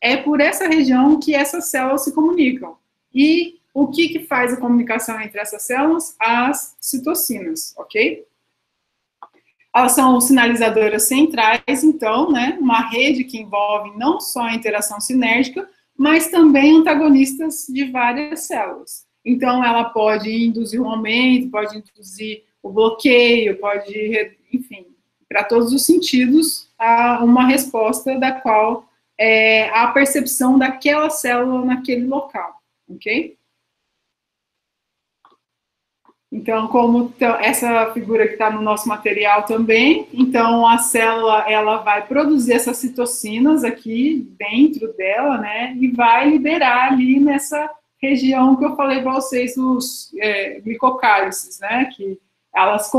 É por essa região que essas células se comunicam. E o que faz a comunicação entre essas células? As citocinas, ok? Elas são sinalizadoras centrais, então, né, uma rede que envolve não só a interação sinérgica, mas também antagonistas de várias células. Então, ela pode induzir o aumento, pode induzir o bloqueio, pode, enfim, para todos os sentidos, há uma resposta da qual há a percepção daquela célula naquele local, ok? Então, como essa figura que está no nosso material também, então a célula, ela vai produzir essas citocinas aqui dentro dela, né, e vai liberar ali nessa região que eu falei para vocês, os glicocálices, né, que elas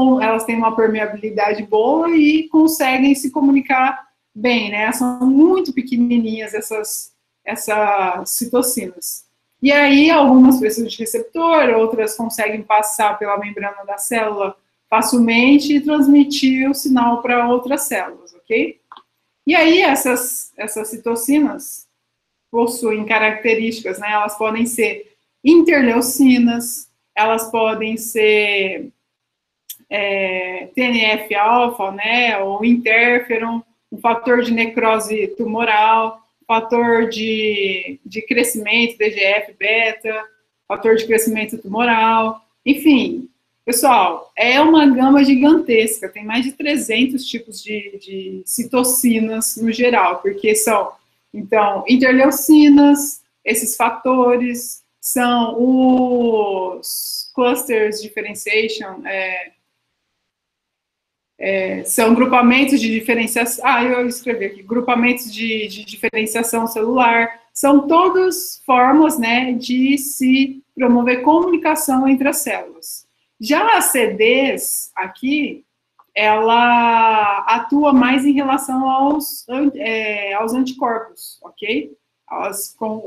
têm uma permeabilidade boa e conseguem se comunicar bem, né, elas são muito pequenininhas essas citocinas. E aí, algumas pessoas de receptor, outras conseguem passar pela membrana da célula facilmente e transmitir o sinal para outras células, ok? E aí, essas citocinas possuem características, né? Elas podem ser interleucinas, elas podem ser TNF-alfa, né? Ou interferon, um fator de necrose tumoral, fator de crescimento, DGF-beta, fator de crescimento tumoral, enfim. Pessoal, é uma gama gigantesca, tem mais de 300 tipos de citocinas no geral, porque são, então, interleucinas, esses fatores, são os clusters differentiation, são grupamentos de diferenciação, eu escrevi aqui, grupamentos de diferenciação celular, são todas formas, né, de se promover comunicação entre as células. Já as CDs, aqui, ela atua mais em relação aos anticorpos, ok?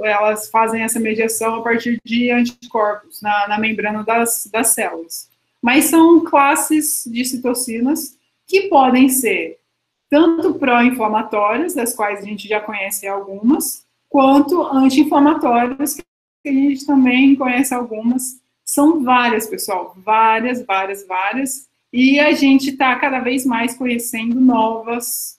Elas fazem essa mediação a partir de anticorpos na membrana das células. mas são classes de citocinas que podem ser tanto pró-inflamatórias, das quais a gente já conhece algumas, quanto anti-inflamatórias, que a gente também conhece algumas. São várias, pessoal, várias, e a gente está cada vez mais conhecendo novas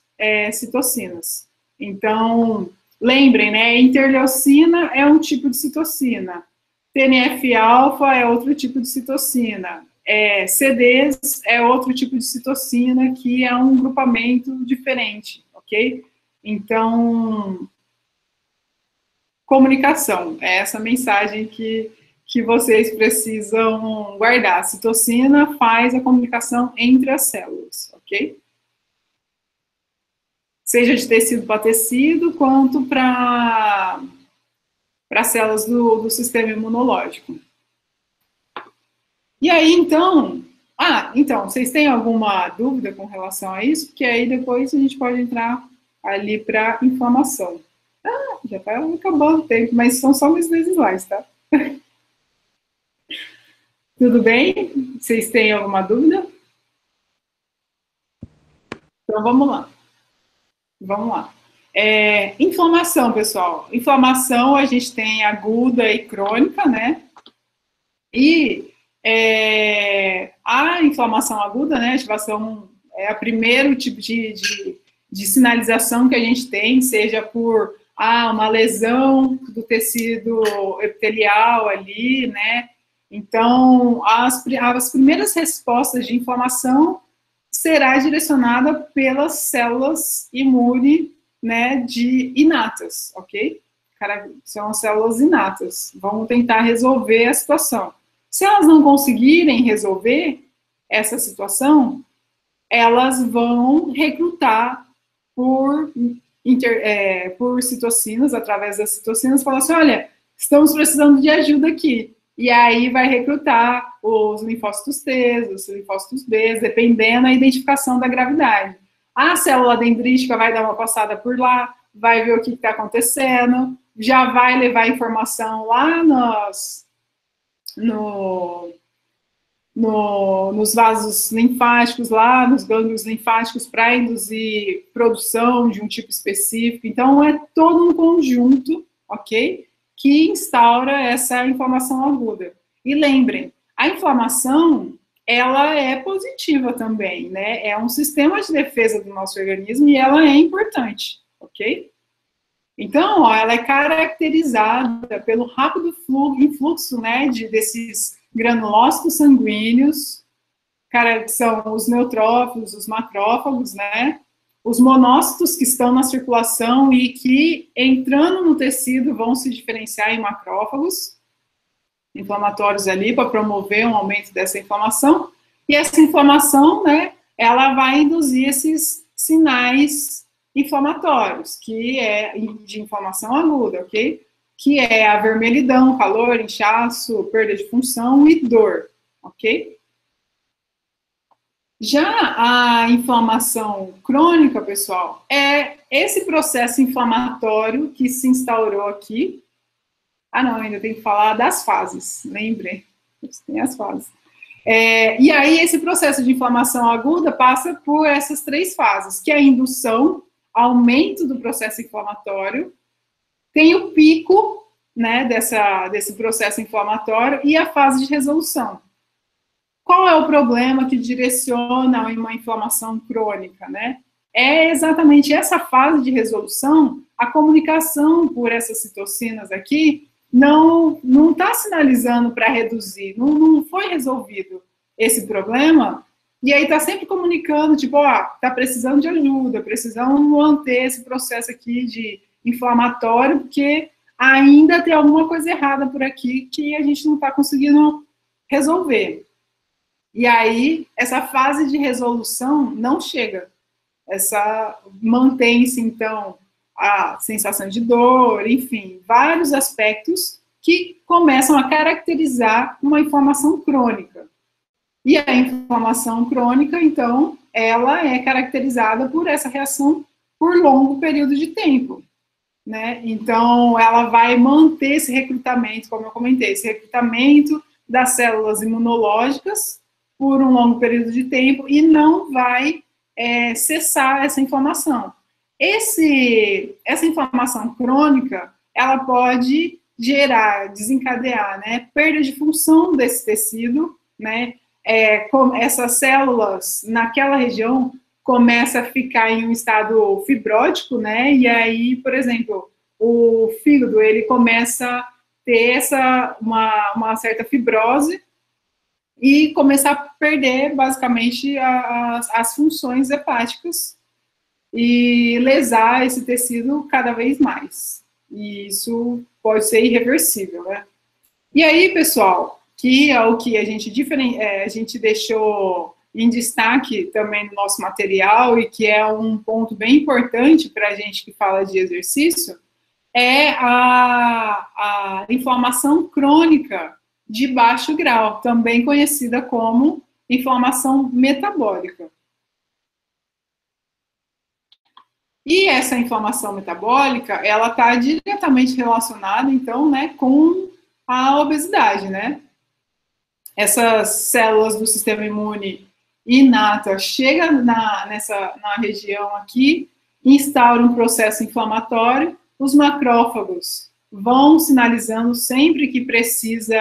citocinas. Então, lembrem, né, interleucina é um tipo de citocina, TNF-alfa é outro tipo de citocina, CDs é outro tipo de citocina, que é um grupamento diferente, ok? Então, comunicação, é essa mensagem que vocês precisam guardar. A citocina faz a comunicação entre as células, ok? Seja de tecido para tecido, quanto para células do sistema imunológico. E aí, então... Ah, então, vocês têm alguma dúvida com relação a isso? Porque aí depois a gente pode entrar ali para inflamação. Ah, já está acabando o tempo, mas são só mais 2 slides, tá? Tudo bem? Vocês têm alguma dúvida? Então, vamos lá. Vamos lá. Inflamação, pessoal. Inflamação a gente tem aguda e crônica, né? E a inflamação aguda, né? Ativação é o primeiro tipo de sinalização que a gente tem, seja por uma lesão do tecido epitelial ali, né? Então, as primeiras respostas de inflamação será direcionada pelas células imune, né, de inatas, ok? Cara, são as células inatas, vão tentar resolver a situação. Se elas não conseguirem resolver essa situação, elas vão recrutar por citocinas, através das citocinas, falar assim, olha, estamos precisando de ajuda aqui. E aí vai recrutar os linfócitos T, os linfócitos B, dependendo da identificação da gravidade. A célula dendrítica vai dar uma passada por lá, vai ver o que está acontecendo, já vai levar informação lá nos vasos linfáticos, lá nos gânglios linfáticos, para induzir produção de um tipo específico. Então, é todo um conjunto, ok? Que instaura essa inflamação aguda. E lembrem, a inflamação, ela é positiva também, né? É um sistema de defesa do nosso organismo e ela é importante, ok? Então, ó, ela é caracterizada pelo rápido influxo, né, desses granulócitos sanguíneos, que são os neutrófilos, os macrófagos, né? Os monócitos que estão na circulação e que, entrando no tecido, vão se diferenciar em macrófagos inflamatórios ali, para promover um aumento dessa inflamação. E essa inflamação, né, ela vai induzir esses sinais inflamatórios, que é de inflamação aguda, ok? Que é a vermelhidão, calor, inchaço, perda de função e dor, ok? Já a inflamação crônica, pessoal, é esse processo inflamatório que se instaurou aqui. Ah, não, ainda tem que falar das fases, lembrem, tem as fases. E aí, esse processo de inflamação aguda passa por essas 3 fases, que é a indução, aumento do processo inflamatório, tem o pico, né, desse processo inflamatório e a fase de resolução. Qual é o problema que direciona uma inflamação crônica, né? É exatamente essa fase de resolução, a comunicação por essas citocinas aqui não está sinalizando para reduzir, não foi resolvido esse problema, e aí está sempre comunicando, tipo, ó, está precisando de ajuda, precisamos manter esse processo aqui de inflamatório, porque ainda tem alguma coisa errada por aqui que a gente não está conseguindo resolver. E aí, essa fase de resolução não chega. Mantém-se, então, a sensação de dor, enfim, vários aspectos que começam a caracterizar uma inflamação crônica. E a inflamação crônica, então, ela é caracterizada por essa reação por longo período de tempo, né? Então, ela vai manter esse recrutamento, como eu comentei, esse recrutamento das células imunológicas, por um longo período de tempo e não vai cessar essa inflamação. Essa inflamação crônica, ela pode gerar, desencadear, né, perda de função desse tecido, né, como essas células naquela região começam a ficar em um estado fibrótico, né, e aí, por exemplo, o fígado, ele começa a ter uma certa fibrose e começar a perder, basicamente, as funções hepáticas e lesar esse tecido cada vez mais. E isso pode ser irreversível, né? E aí, pessoal, que é o que a gente deixou em destaque também no nosso material e que é um ponto bem importante para a gente que fala de exercício, é a inflamação crônica de baixo grau, também conhecida como inflamação metabólica. E essa inflamação metabólica, ela está diretamente relacionada, então, né, com a obesidade, né? Essas células do sistema imune inata chegam na região aqui, instauram um processo inflamatório, os macrófagos vão sinalizando sempre que precisa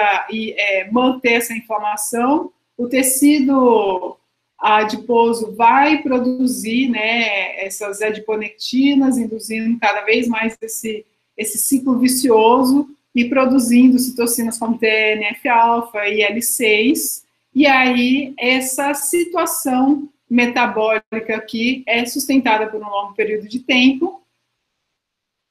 manter essa inflamação, o tecido adiposo vai produzir, né, essas adiponectinas, induzindo cada vez mais esse ciclo vicioso e produzindo citocinas como TNF-alfa e L6, e aí essa situação metabólica aqui é sustentada por um longo período de tempo,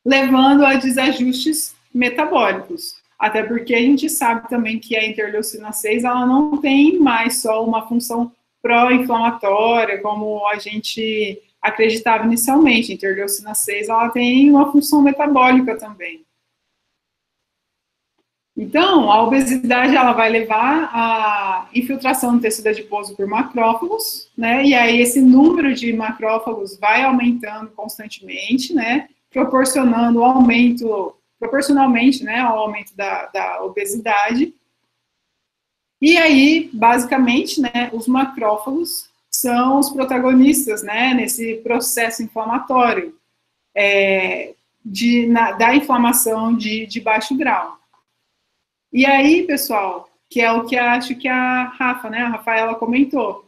levando a desajustes metabólicos. Até porque a gente sabe também que a interleucina 6, ela não tem mais só uma função pró-inflamatória, como a gente acreditava inicialmente. A interleucina 6, ela tem uma função metabólica também. Então, a obesidade, ela vai levar à infiltração do tecido adiposo por macrófagos, né? E aí esse número de macrófagos vai aumentando constantemente, né? Proporcionando o aumento, proporcionalmente, né, ao aumento da obesidade. E aí, basicamente, né, os macrófagos são os protagonistas, né, nesse processo inflamatório da inflamação de baixo grau. E aí, pessoal, que é o que acho que a Rafaela comentou,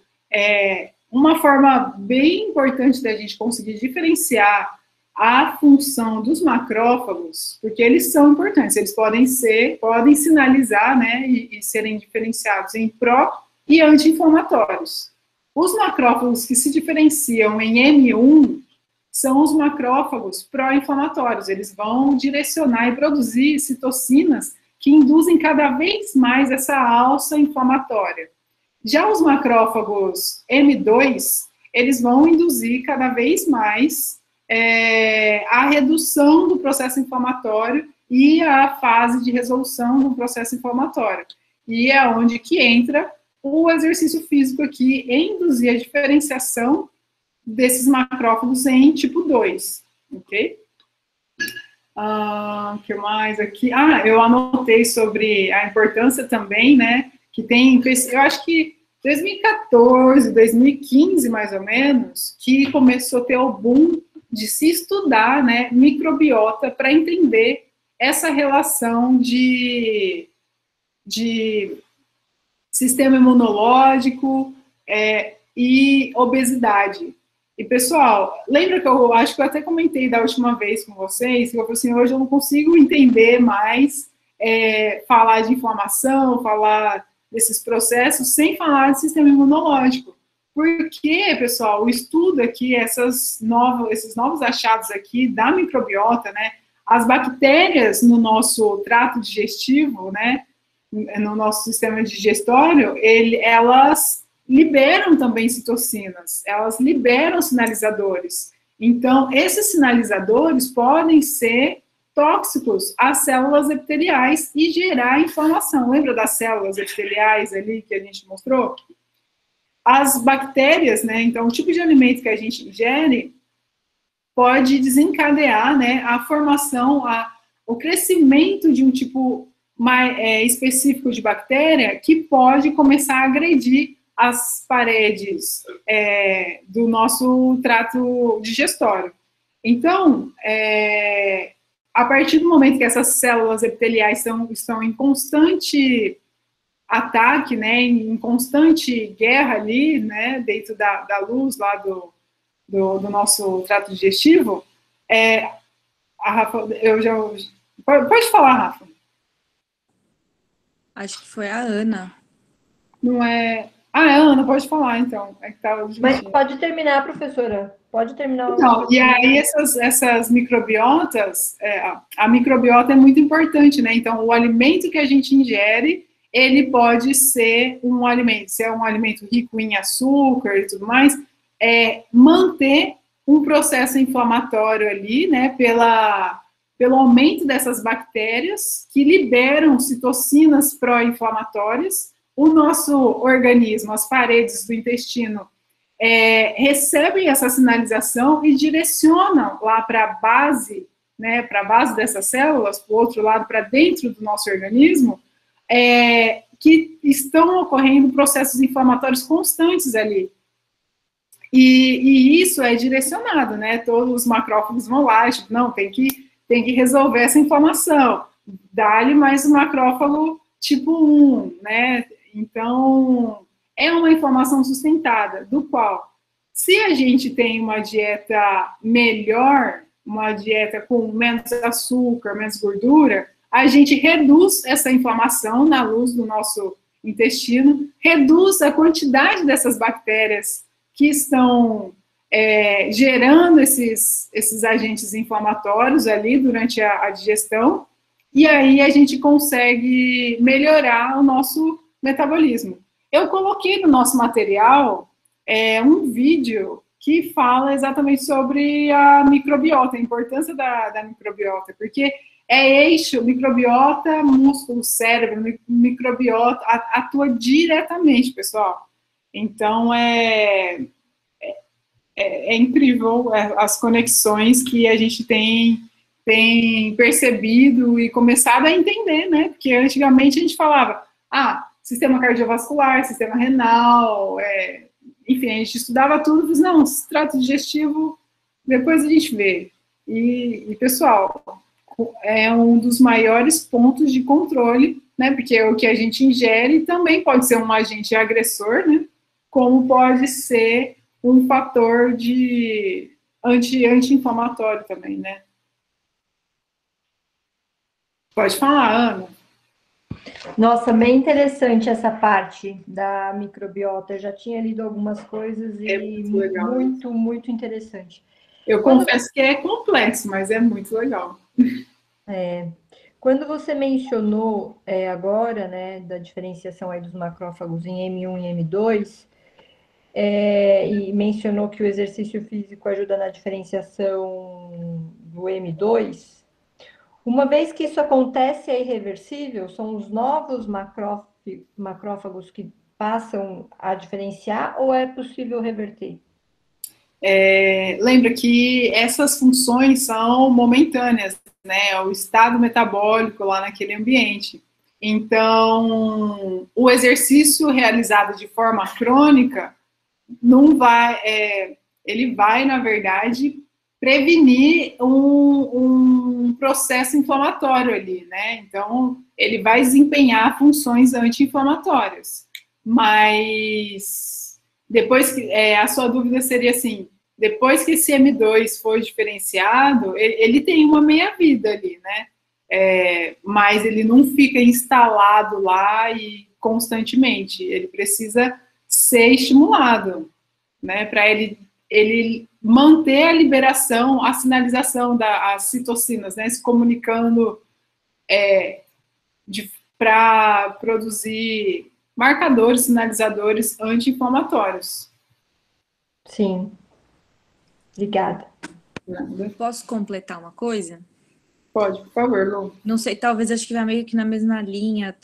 uma forma bem importante da gente conseguir diferenciar a função dos macrófagos, porque eles são importantes, eles podem sinalizar, né, e serem diferenciados em pró e anti-inflamatórios. Os macrófagos que se diferenciam em M1 são os macrófagos pró-inflamatórios, eles vão direcionar e produzir citocinas que induzem cada vez mais essa alça inflamatória. Já os macrófagos M2, eles vão induzir cada vez mais a redução do processo inflamatório e a fase de resolução do processo inflamatório. E é onde que entra o exercício físico aqui em induzir a diferenciação desses macrófagos em tipo 2, ok? O que mais aqui? Eu anotei sobre a importância também, né, que tem, eu acho que 2014, 2015 mais ou menos, que começou a ter o boom de se estudar, né, microbiota para entender essa relação de sistema imunológico e obesidade. E, pessoal, lembra que eu acho que eu até comentei da última vez com vocês, que eu falei assim, hoje eu não consigo entender mais falar de inflamação, falar desses processos, sem falar de sistema imunológico. Porque, pessoal, o estudo aqui, esses novos achados aqui da microbiota, né, as bactérias no nosso trato digestivo, né, no nosso sistema digestório, elas liberam também citocinas, elas liberam sinalizadores. Então, esses sinalizadores podem ser tóxicos às células epiteliais e gerar inflamação. Lembra das células epiteliais ali que a gente mostrou? As bactérias, né, então o tipo de alimento que a gente ingere pode desencadear, né, a formação, o crescimento de um tipo mais específico de bactéria que pode começar a agredir as paredes do nosso trato digestório. Então, a partir do momento que essas células epiteliais estão em constante ataque, né, em constante guerra ali, né, dentro da luz lá do nosso trato digestivo, a Rafa, eu já... Pode falar, Rafa. Acho que foi a Ana. Não é... Ah, é, Ana, pode falar, então. Mas pode terminar, professora. Pode terminar. Então, e aí essas microbiotas, a microbiota é muito importante, né? Então, o alimento que a gente ingere, ele pode ser um alimento, se é um alimento rico em açúcar e tudo mais, manter um processo inflamatório ali, né, pelo aumento dessas bactérias que liberam citocinas pró-inflamatórias. O nosso organismo, as paredes do intestino, recebem essa sinalização e direcionam lá para a base, né, para a base dessas células, para o outro lado, para dentro do nosso organismo, que estão ocorrendo processos inflamatórios constantes ali. E isso é direcionado, né? Todos os macrófagos vão lá, tipo, não, tem que resolver essa inflamação. Dá-lhe mais um macrófago tipo 1, né? Então, é uma inflamação sustentada, do qual, se a gente tem uma dieta melhor, uma dieta com menos açúcar, menos gordura, a gente reduz essa inflamação na luz do nosso intestino, reduz a quantidade dessas bactérias que estão gerando esses agentes inflamatórios ali durante a digestão, e aí a gente consegue melhorar o nosso metabolismo. Eu coloquei no nosso material um vídeo que fala exatamente sobre a microbiota, a importância da microbiota, porque é eixo, microbiota, músculo, cérebro, microbiota, atua diretamente, pessoal. Então, é incrível as conexões que a gente tem percebido e começado a entender, né? Porque antigamente a gente falava, sistema cardiovascular, sistema renal, enfim, a gente estudava tudo, mas não, trato digestivo, depois a gente vê. E pessoal, é um dos maiores pontos de controle, né? Porque o que a gente ingere também pode ser um agente agressor, né? Como pode ser um fator de anti-inflamatório também, né? Pode falar, Ana. Nossa, bem interessante essa parte da microbiota. Eu já tinha lido algumas coisas e muito, legal. Muito, muito interessante. Eu confesso que é complexo, mas é muito legal. Quando você mencionou agora, né, da diferenciação aí dos macrófagos em M1 e M2... e mencionou que o exercício físico ajuda na diferenciação do M2. Uma vez que isso acontece, é irreversível? São os novos macrófagos que passam a diferenciar ou é possível reverter? Lembra que essas funções são momentâneas, né? O estado metabólico lá naquele ambiente. Então, o exercício realizado de forma crônica não vai, ele vai, na verdade, prevenir um processo inflamatório ali, né? Então, ele vai desempenhar funções anti-inflamatórias. Mas, depois que, a sua dúvida seria assim, depois que esse M2 for diferenciado, ele tem uma meia-vida ali, né? Mas ele não fica instalado lá e constantemente, ele precisa ser estimulado, né, para ele manter a liberação, a sinalização das citocinas, né, se comunicando para produzir marcadores, sinalizadores anti-inflamatórios. Sim. Obrigada. Posso completar uma coisa? Pode, por favor, Lu. Não sei, talvez acho que vai meio que na mesma linha,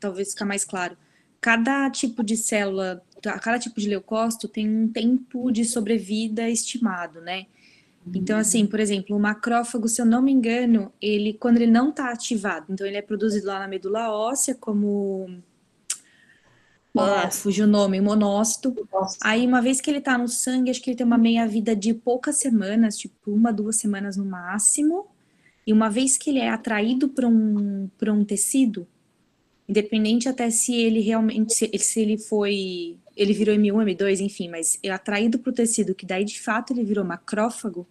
talvez ficar mais claro. Cada tipo de célula, cada tipo de leucócito tem um tempo de sobrevida estimado, né? Então, assim, por exemplo, o macrófago, se eu não me engano, ele, quando ele não está ativado, então ele é produzido lá na medula óssea como fugiu o nome, monócito. Aí, uma vez que ele tá no sangue, acho que ele tem uma meia-vida de poucas semanas, tipo 1, 2 semanas no máximo. E uma vez que ele é atraído para um tecido, independente até se ele realmente, se ele foi, ele virou M1, M2, enfim, mas é atraído para o tecido, que daí de fato ele virou macrófago,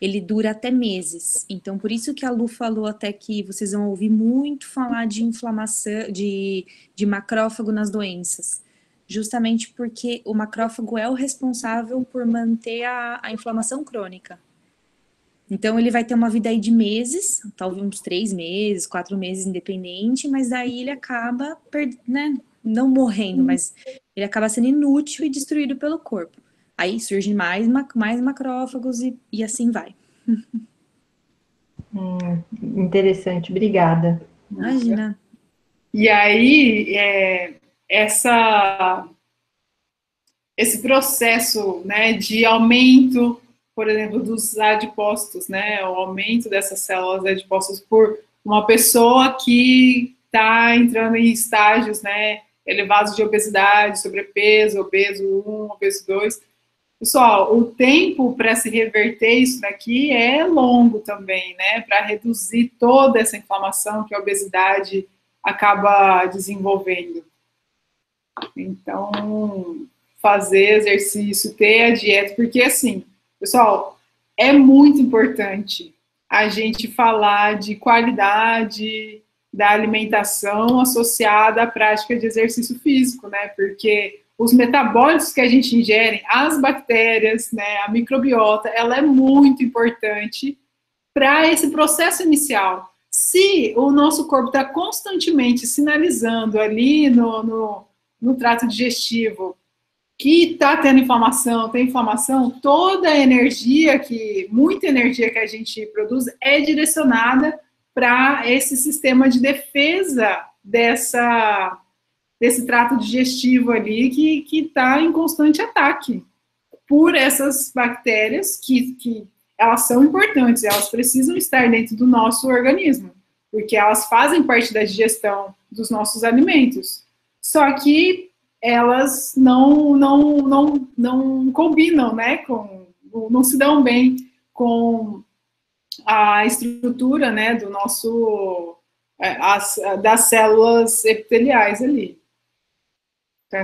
ele dura até meses. Então, por isso que a Lu falou até que vocês vão ouvir muito falar de inflamação, de macrófago nas doenças. Justamente porque o macrófago é o responsável por manter a inflamação crônica. Então, ele vai ter uma vida aí de meses, talvez uns 3 meses, 4 meses, independente, mas daí ele acaba, não morrendo, mas ele acaba sendo inútil e destruído pelo corpo. Aí surgem mais macrófagos e assim vai. Interessante, obrigada. Imagina. E aí, esse processo, de aumento, por exemplo, dos adipócitos, o aumento dessas células adipócitos por uma pessoa que está entrando em estágios, elevados de obesidade, sobrepeso, obeso 1, obeso 2. Pessoal, o tempo para se reverter isso daqui é longo também, para reduzir toda essa inflamação que a obesidade acaba desenvolvendo. Então, fazer exercício, ter a dieta, porque assim, pessoal, é muito importante a gente falar de qualidade da alimentação associada à prática de exercício físico, Porque os metabólitos que a gente ingere, as bactérias, a microbiota, ela é muito importante para esse processo inicial. Se o nosso corpo está constantemente sinalizando ali no trato digestivo, que está tendo inflamação, tem inflamação, toda a energia, muita energia que a gente produz é direcionada para esse sistema de defesa desse trato digestivo ali que está em constante ataque por essas bactérias que elas são importantes, elas precisam estar dentro do nosso organismo, porque elas fazem parte da digestão dos nossos alimentos. Só que elas não combinam, não se dão bem com a estrutura, do nosso, das células epiteliais ali. Então,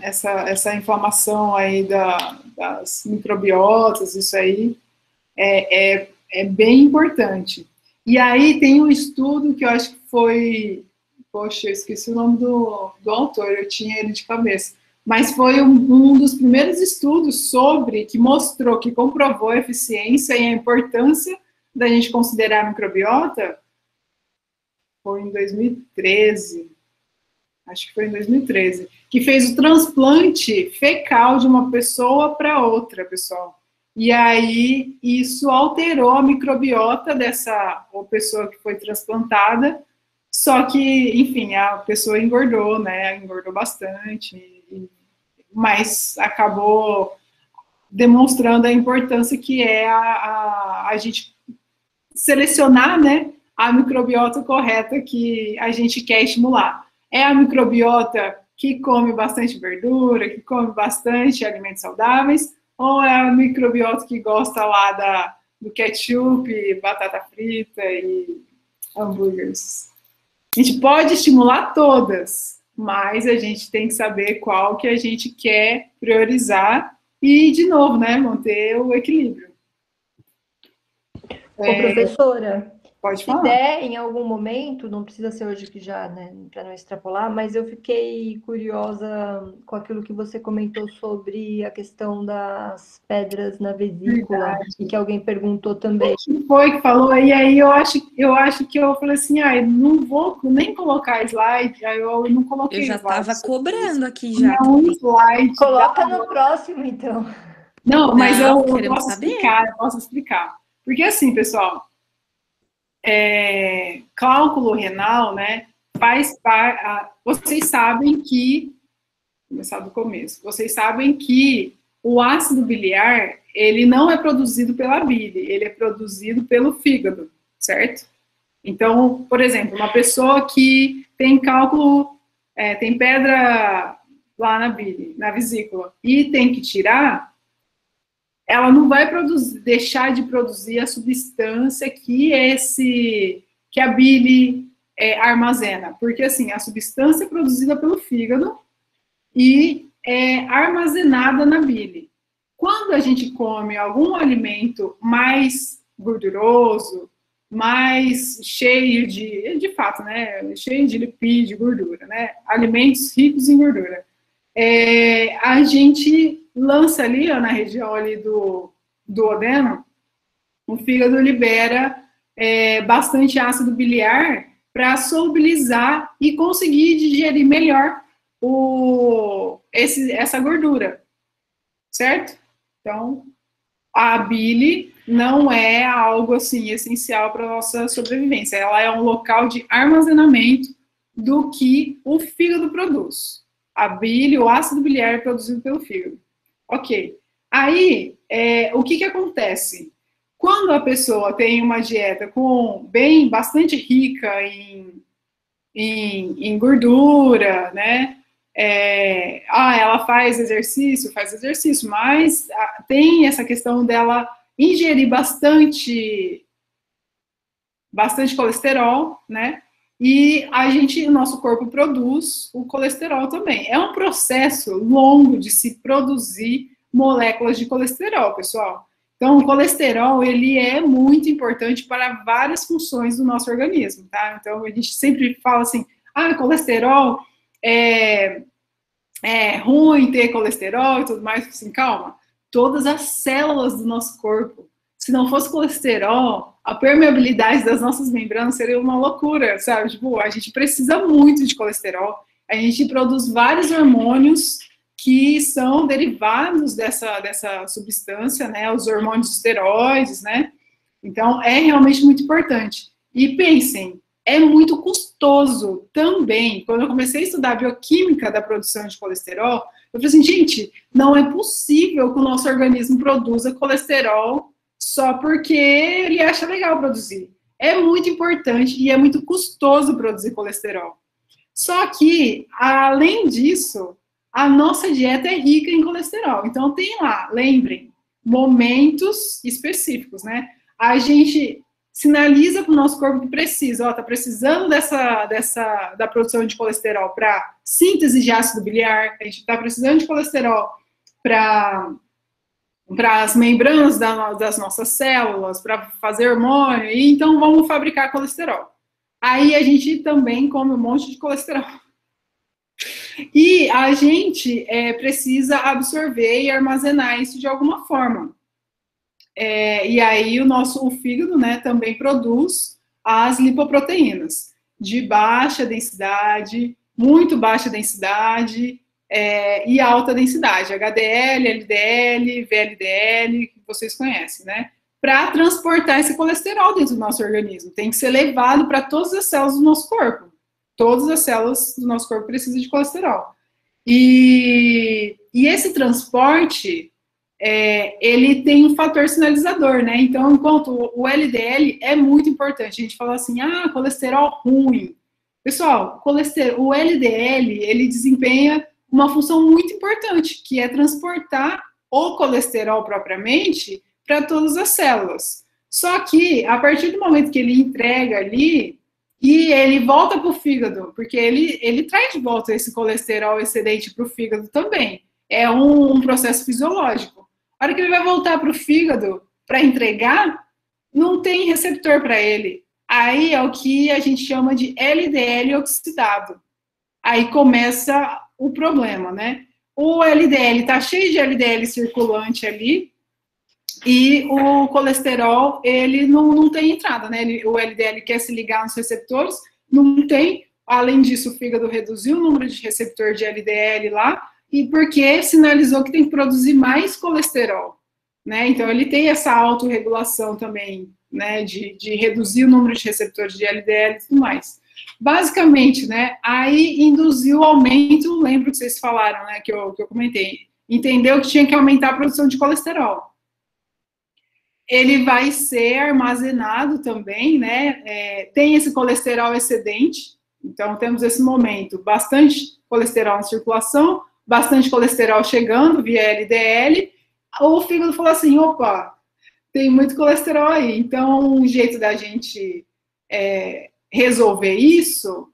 essa inflamação aí das microbiotas, isso aí é bem importante. E aí tem um estudo que eu acho que foi... Poxa, eu esqueci o nome do autor, eu tinha ele de cabeça. Mas foi um dos primeiros estudos que mostrou, que comprovou a eficiência e a importância da gente considerar a microbiota. Foi em 2013, acho que foi em 2013, que fez o transplante fecal de uma pessoa para outra, pessoal. E aí, isso alterou a microbiota dessa pessoa que foi transplantada. Só que, enfim, a pessoa engordou, engordou bastante, mas acabou demonstrando a importância que é a gente selecionar, a microbiota correta que a gente quer estimular. É a microbiota que come bastante verdura, que come bastante alimentos saudáveis, ou é a microbiota que gosta lá do ketchup, batata frita e hambúrgueres? A gente pode estimular todas, mas a gente tem que saber qual que a gente quer priorizar e, de novo, manter o equilíbrio. Ô, professora, pode falar. Se der em algum momento, não precisa ser hoje que já, para não extrapolar, mas eu fiquei curiosa com aquilo que você comentou sobre a questão das pedras na vesícula, e que alguém perguntou também. Quem foi que falou? E aí eu acho que eu falei assim, não vou nem colocar slide, aí eu não coloquei. Eu já estava cobrando aqui já. Não, slide. Coloca no próximo, então. Não, mas eu posso explicar, Porque assim, pessoal, cálculo renal, faz parte. Vocês sabem que o ácido biliar, ele não é produzido pela bile, ele é produzido pelo fígado, certo? Então, por exemplo, uma pessoa que tem cálculo tem pedra lá na bile, na vesícula, e tem que tirar, ela não vai produzir, deixar de produzir a substância que a bile armazena. Porque, assim, a substância é produzida pelo fígado e é armazenada na bile. Quando a gente come algum alimento mais gorduroso, mais cheio de fato, né, cheio de lipídio, gordura, né, alimentos ricos em gordura, a gente lança ali, ó, na região ali do duodeno, o fígado libera bastante ácido biliar para solubilizar e conseguir digerir melhor essa gordura, certo? Então, a bile não é algo assim essencial para a nossa sobrevivência, ela é um local de armazenamento do que o fígado produz. A bile, o ácido biliar é produzido pelo fígado. Ok. Aí, o que acontece? Quando a pessoa tem uma dieta bastante rica em gordura, né? Ela faz exercício, mas tem essa questão dela ingerir bastante colesterol, né? E o nosso corpo produz o colesterol também. É um processo longo de se produzir moléculas de colesterol, pessoal. Então, o colesterol, ele é muito importante para várias funções do nosso organismo, tá? Então, a gente sempre fala assim, colesterol, é ruim ter colesterol e tudo mais. Assim, calma, todas as células do nosso corpo, se não fosse colesterol, a permeabilidade das nossas membranas seria uma loucura, sabe? Tipo, a gente precisa muito de colesterol. A gente produz vários hormônios que são derivados dessa substância, né? Os hormônios esteroides, né? Então, é realmente muito importante. E pensem, é muito custoso também. Quando eu comecei a estudar a bioquímica da produção de colesterol, eu falei assim, gente, não é possível que o nosso organismo produza colesterol só porque ele acha legal produzir. É muito importante e é muito custoso produzir colesterol. Só que, além disso, a nossa dieta é rica em colesterol. Então, tem lá, lembrem, momentos específicos, né? A gente sinaliza para o nosso corpo que precisa, está precisando da produção de colesterol para síntese de ácido biliar, a gente está precisando de colesterol para as membranas das nossas células, para fazer hormônio, e então vamos fabricar colesterol. Aí a gente também come um monte de colesterol. E a gente precisa absorver e armazenar isso de alguma forma. E aí o fígado, né, também produz as lipoproteínas de baixa densidade, muito baixa densidade, e alta densidade, HDL, LDL, VLDL, que vocês conhecem, né? Para transportar esse colesterol dentro do nosso organismo. Tem que ser levado para todas as células do nosso corpo. Todas as células do nosso corpo precisam de colesterol. E esse transporte, ele tem um fator sinalizador, né? Então, enquanto o LDL é muito importante. A gente fala assim, colesterol ruim. Pessoal, o LDL, ele desempenha uma função muito importante, que é transportar o colesterol propriamente para todas as células. Só que, a partir do momento que ele entrega ali, e ele volta para o fígado, porque ele traz de volta esse colesterol excedente para o fígado também. É um processo fisiológico. A hora que ele vai voltar para o fígado para entregar, não tem receptor para ele. Aí é o que a gente chama de LDL oxidado. Aí começa o problema, né? O LDL tá cheio de LDL circulante ali e o colesterol, ele não tem entrada, né? O LDL quer se ligar nos receptores, não tem. Além disso, o fígado reduziu o número de receptor de LDL lá e porque sinalizou que tem que produzir mais colesterol, né? Então, ele tem essa autorregulação também, né? De reduzir o número de receptores de LDL e tudo mais. Basicamente, né, aí induziu o aumento, lembro que vocês falaram, né, que eu comentei, entendeu que tinha que aumentar a produção de colesterol. Ele vai ser armazenado também, né, tem esse colesterol excedente, Então, temos esse momento, bastante colesterol na circulação, bastante colesterol chegando via LDL, ou o fígado falou assim, opa, tem muito colesterol aí. Então, um jeito da gente resolver isso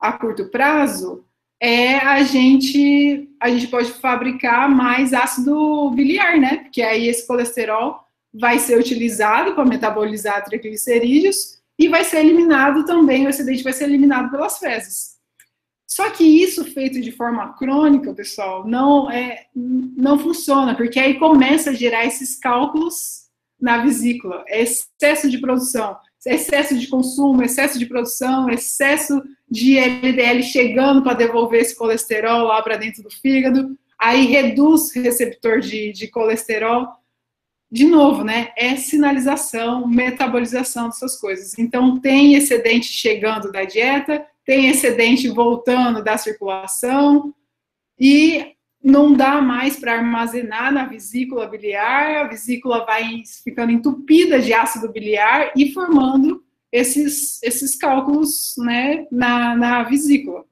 a curto prazo é a gente pode fabricar mais ácido biliar, né? Porque aí esse colesterol vai ser utilizado para metabolizar triglicerídeos e vai ser eliminado também, o excedente vai ser eliminado pelas fezes. Só que isso feito de forma crônica, pessoal, não funciona, porque aí começa a gerar esses cálculos na vesícula. É excesso de produção, excesso de consumo, excesso de produção, excesso de LDL chegando para devolver esse colesterol lá para dentro do fígado, aí reduz o receptor de colesterol. De novo, né? É sinalização, metabolização dessas coisas. Então, tem excedente chegando da dieta, tem excedente voltando da circulação e não dá mais para armazenar na vesícula biliar, a vesícula vai ficando entupida de ácido biliar e formando esses cálculos, né, na vesícula.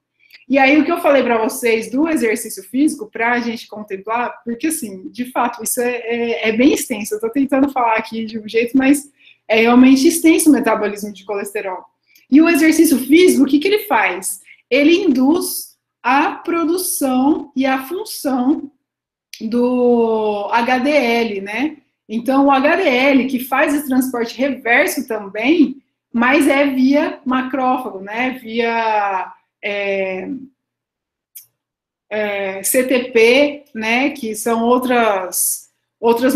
E aí o que eu falei para vocês do exercício físico, para a gente contemplar, porque assim, de fato, isso é bem extenso, eu estou tentando falar aqui de um jeito, mas é realmente extenso o metabolismo de colesterol. E o exercício físico, o que que ele faz? Ele induz a produção e a função do HDL, né? Então, o HDL, que faz esse transporte reverso também, mas é via macrófago, né? Via CTP, né? Que são outras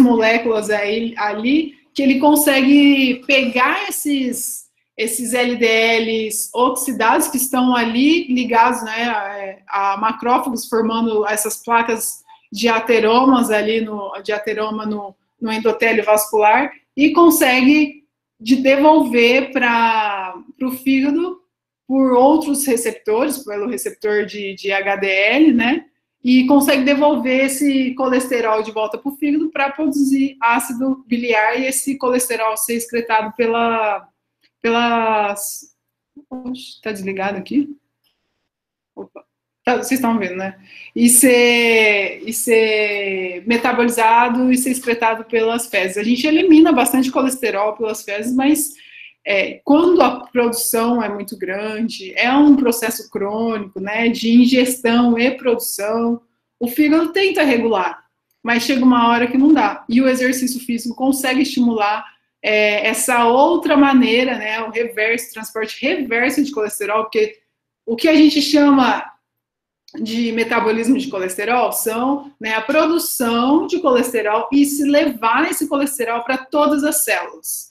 moléculas aí, ali, que ele consegue pegar esses LDLs oxidados que estão ali ligados, né, a macrófagos, formando essas placas de ateromas ali, de ateroma no endotélio vascular, e consegue devolver para o fígado por outros receptores, pelo receptor de HDL, né, e consegue devolver esse colesterol de volta para o fígado para produzir ácido biliar e esse colesterol ser excretado pelas... Oxe, tá desligado aqui? Opa. Vocês estão vendo, né? E ser metabolizado e ser excretado pelas fezes. A gente elimina bastante colesterol pelas fezes, mas quando a produção é muito grande, é um processo crônico, né, de ingestão e produção, o fígado tenta regular, mas chega uma hora que não dá. E o exercício físico consegue estimular essa outra maneira, né, o reverso, transporte reverso de colesterol, porque o que a gente chama de metabolismo de colesterol são, né, a produção de colesterol e se levar esse colesterol para todas as células.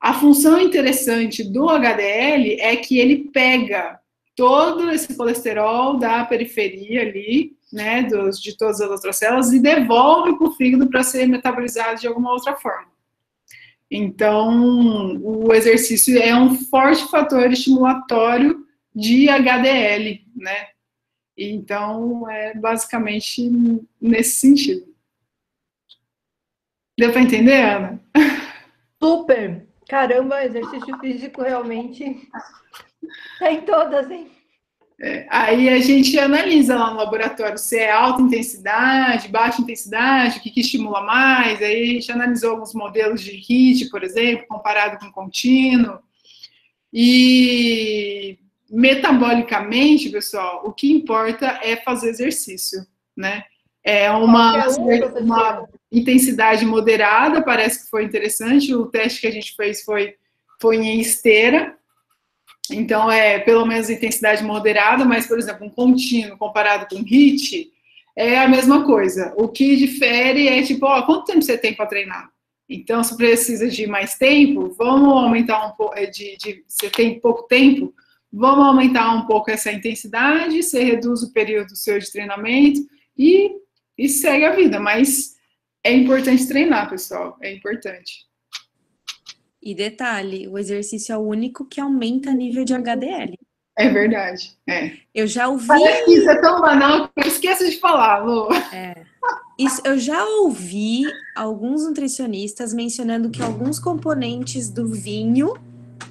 A função interessante do HDL é que ele pega todo esse colesterol da periferia ali, né, de todas as outras células e devolve para o fígado para ser metabolizado de alguma outra forma. Então, o exercício é um forte fator estimulatório de HDL, né? Então, é basicamente nesse sentido. Deu para entender, Ana? Super! Caramba, exercício físico realmente tá em todas, hein? Aí a gente analisa lá no laboratório se é alta intensidade, baixa intensidade, o que estimula mais. Aí a gente analisou alguns modelos de HIIT, por exemplo, comparado com contínuo. E metabolicamente, pessoal, o que importa é fazer exercício, né? É uma intensidade moderada, parece que foi interessante. O teste que a gente fez foi em esteira. Então, pelo menos intensidade moderada, mas, por exemplo, um contínuo comparado com HIIT é a mesma coisa. O que difere é, tipo, ó, quanto tempo você tem para treinar? Então, se precisa de mais tempo, vamos aumentar um pouco, você tem pouco tempo, vamos aumentar um pouco essa intensidade, você reduz o período seu de treinamento e segue a vida. Mas é importante treinar, pessoal, é importante. E detalhe, o exercício é o único que aumenta nível de HDL. É verdade, Eu já ouvi... Parece que isso é tão banal que eu esqueço de falar, Lu. Isso, eu já ouvi alguns nutricionistas mencionando que alguns componentes do vinho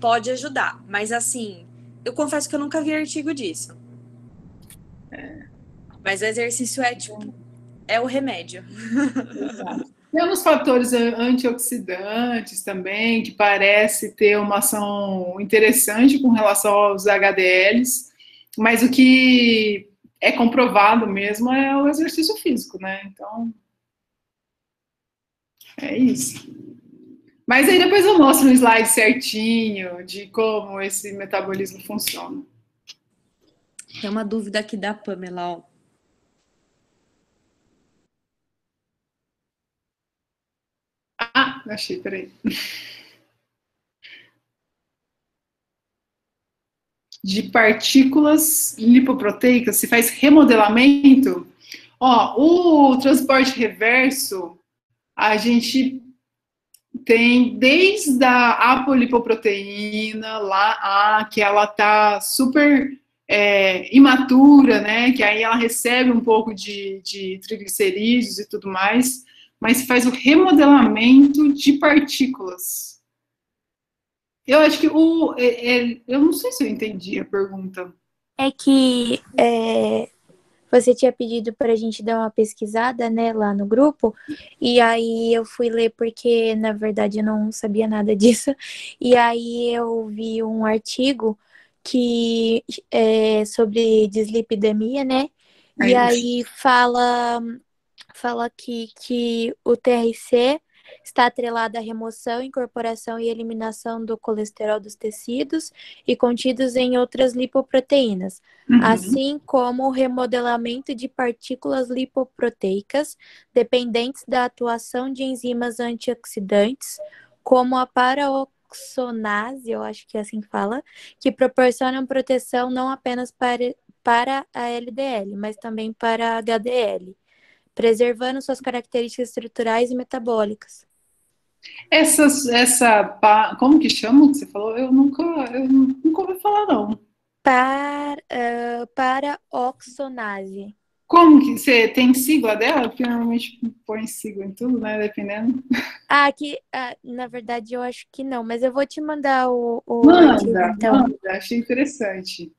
pode ajudar, mas assim, Eu confesso que eu nunca vi artigo disso. É. Mas o exercício é tipo, é o remédio. Exato. Temos fatores antioxidantes também, que parece ter uma ação interessante com relação aos HDLs, mas o que é comprovado mesmo é o exercício físico, né? Então, é isso. Mas aí depois eu mostro um slide certinho de como esse metabolismo funciona. Tem uma dúvida aqui da Pamela, ó. Ah, achei, peraí. De partículas lipoproteicas, se faz remodelamento? Ó, o transporte reverso, a gente tem desde a apolipoproteína, lá, que ela tá super imatura, né? Que aí ela recebe um pouco de triglicerídeos e tudo mais, mas faz o remodelamento de partículas. Eu acho que eu não sei se eu entendi a pergunta. É que você tinha pedido para a gente dar uma pesquisada, né, lá no grupo, e aí eu fui ler porque, na verdade, eu não sabia nada disso, e aí eu vi um artigo que é sobre dislipidemia, né, e aí fala que o TRC está atrelado à remoção, incorporação e eliminação do colesterol dos tecidos e contidos em outras lipoproteínas, assim como o remodelamento de partículas lipoproteicas dependentes da atuação de enzimas antioxidantes, como a paraoxonase, eu acho que é assim que fala, que proporcionam proteção não apenas para a LDL, mas também para a HDL, preservando suas características estruturais e metabólicas. Como que chama que você falou? Eu nunca ouvi falar, não. Paraoxonase. Como que você tem sigla dela? Porque normalmente põe sigla em tudo, né? Dependendo. Na verdade, eu acho que não, mas eu vou te mandar o artigo, então. Manda, achei interessante.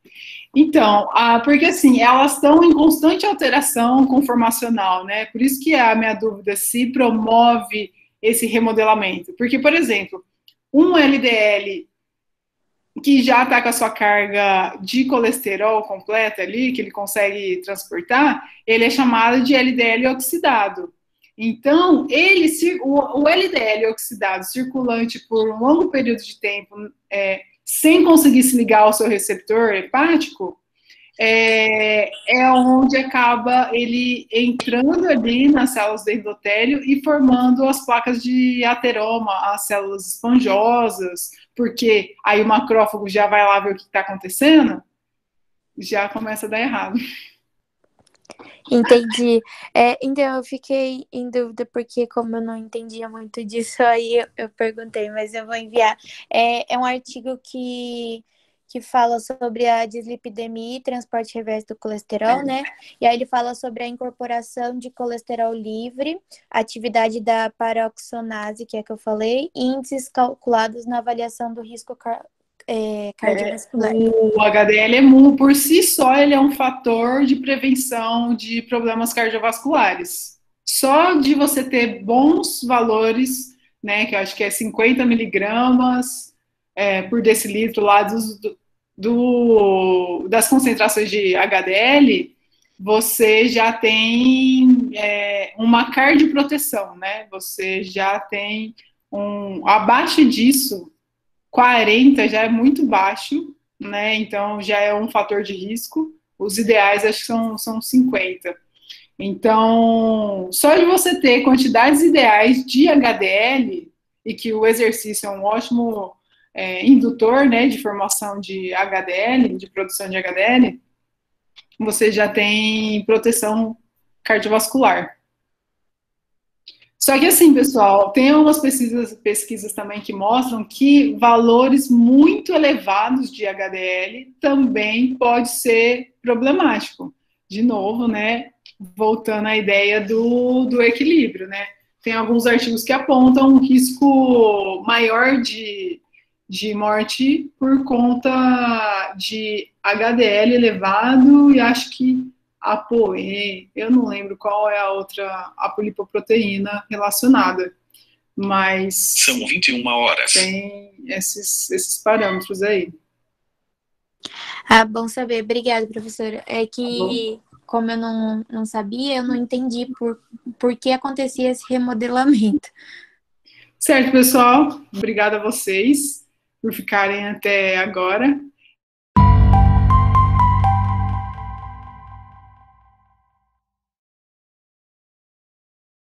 Então, porque assim, elas estão em constante alteração conformacional, né? Por isso que a minha dúvida se promove esse remodelamento. Porque, por exemplo, um LDL que já está com a sua carga de colesterol completa ali, que ele consegue transportar, ele é chamado de LDL oxidado. Então, o LDL oxidado circulante por um longo período de tempo, sem conseguir se ligar ao seu receptor hepático, é onde acaba ele entrando ali nas células do endotélio e formando as placas de ateroma, as células esponjosas, porque aí o macrófago já vai lá ver o que está acontecendo, já começa a dar errado. Entendi. Então, eu fiquei em dúvida, porque como eu não entendia muito disso, aí eu perguntei, mas eu vou enviar. É um artigo que fala sobre a dislipidemia e transporte reverso do colesterol, né? E aí ele fala sobre a incorporação de colesterol livre, atividade da paraoxonase, que é que eu falei, índices calculados na avaliação do risco cardiovascular. O HDL por si só, ele é um fator de prevenção de problemas cardiovasculares. Só de você ter bons valores, né, que eu acho que é 50 miligramas, por decilitro lá das concentrações de HDL, você já tem uma cardioproteção, né? Você já tem abaixo disso, 40 já é muito baixo, né? Então já é um fator de risco. Os ideais acho que são 50. Então, só de você ter quantidades ideais de HDL, e que o exercício é um ótimo indutor, né, de formação de HDL, de produção de HDL, você já tem proteção cardiovascular. Só que assim, pessoal, tem algumas pesquisas também que mostram que valores muito elevados de HDL também pode ser problemático. De novo, né, voltando à ideia do equilíbrio, né. Tem alguns artigos que apontam um risco maior de morte por conta de HDL elevado e acho que ApoE, eu não lembro qual é a outra, a apolipoproteína relacionada, mas... São 21 horas. Tem esses parâmetros aí. Ah, bom saber. Obrigada, professora. É que, como eu não sabia, eu não entendi por que acontecia esse remodelamento. Certo, pessoal. Obrigada a vocês por ficarem até agora.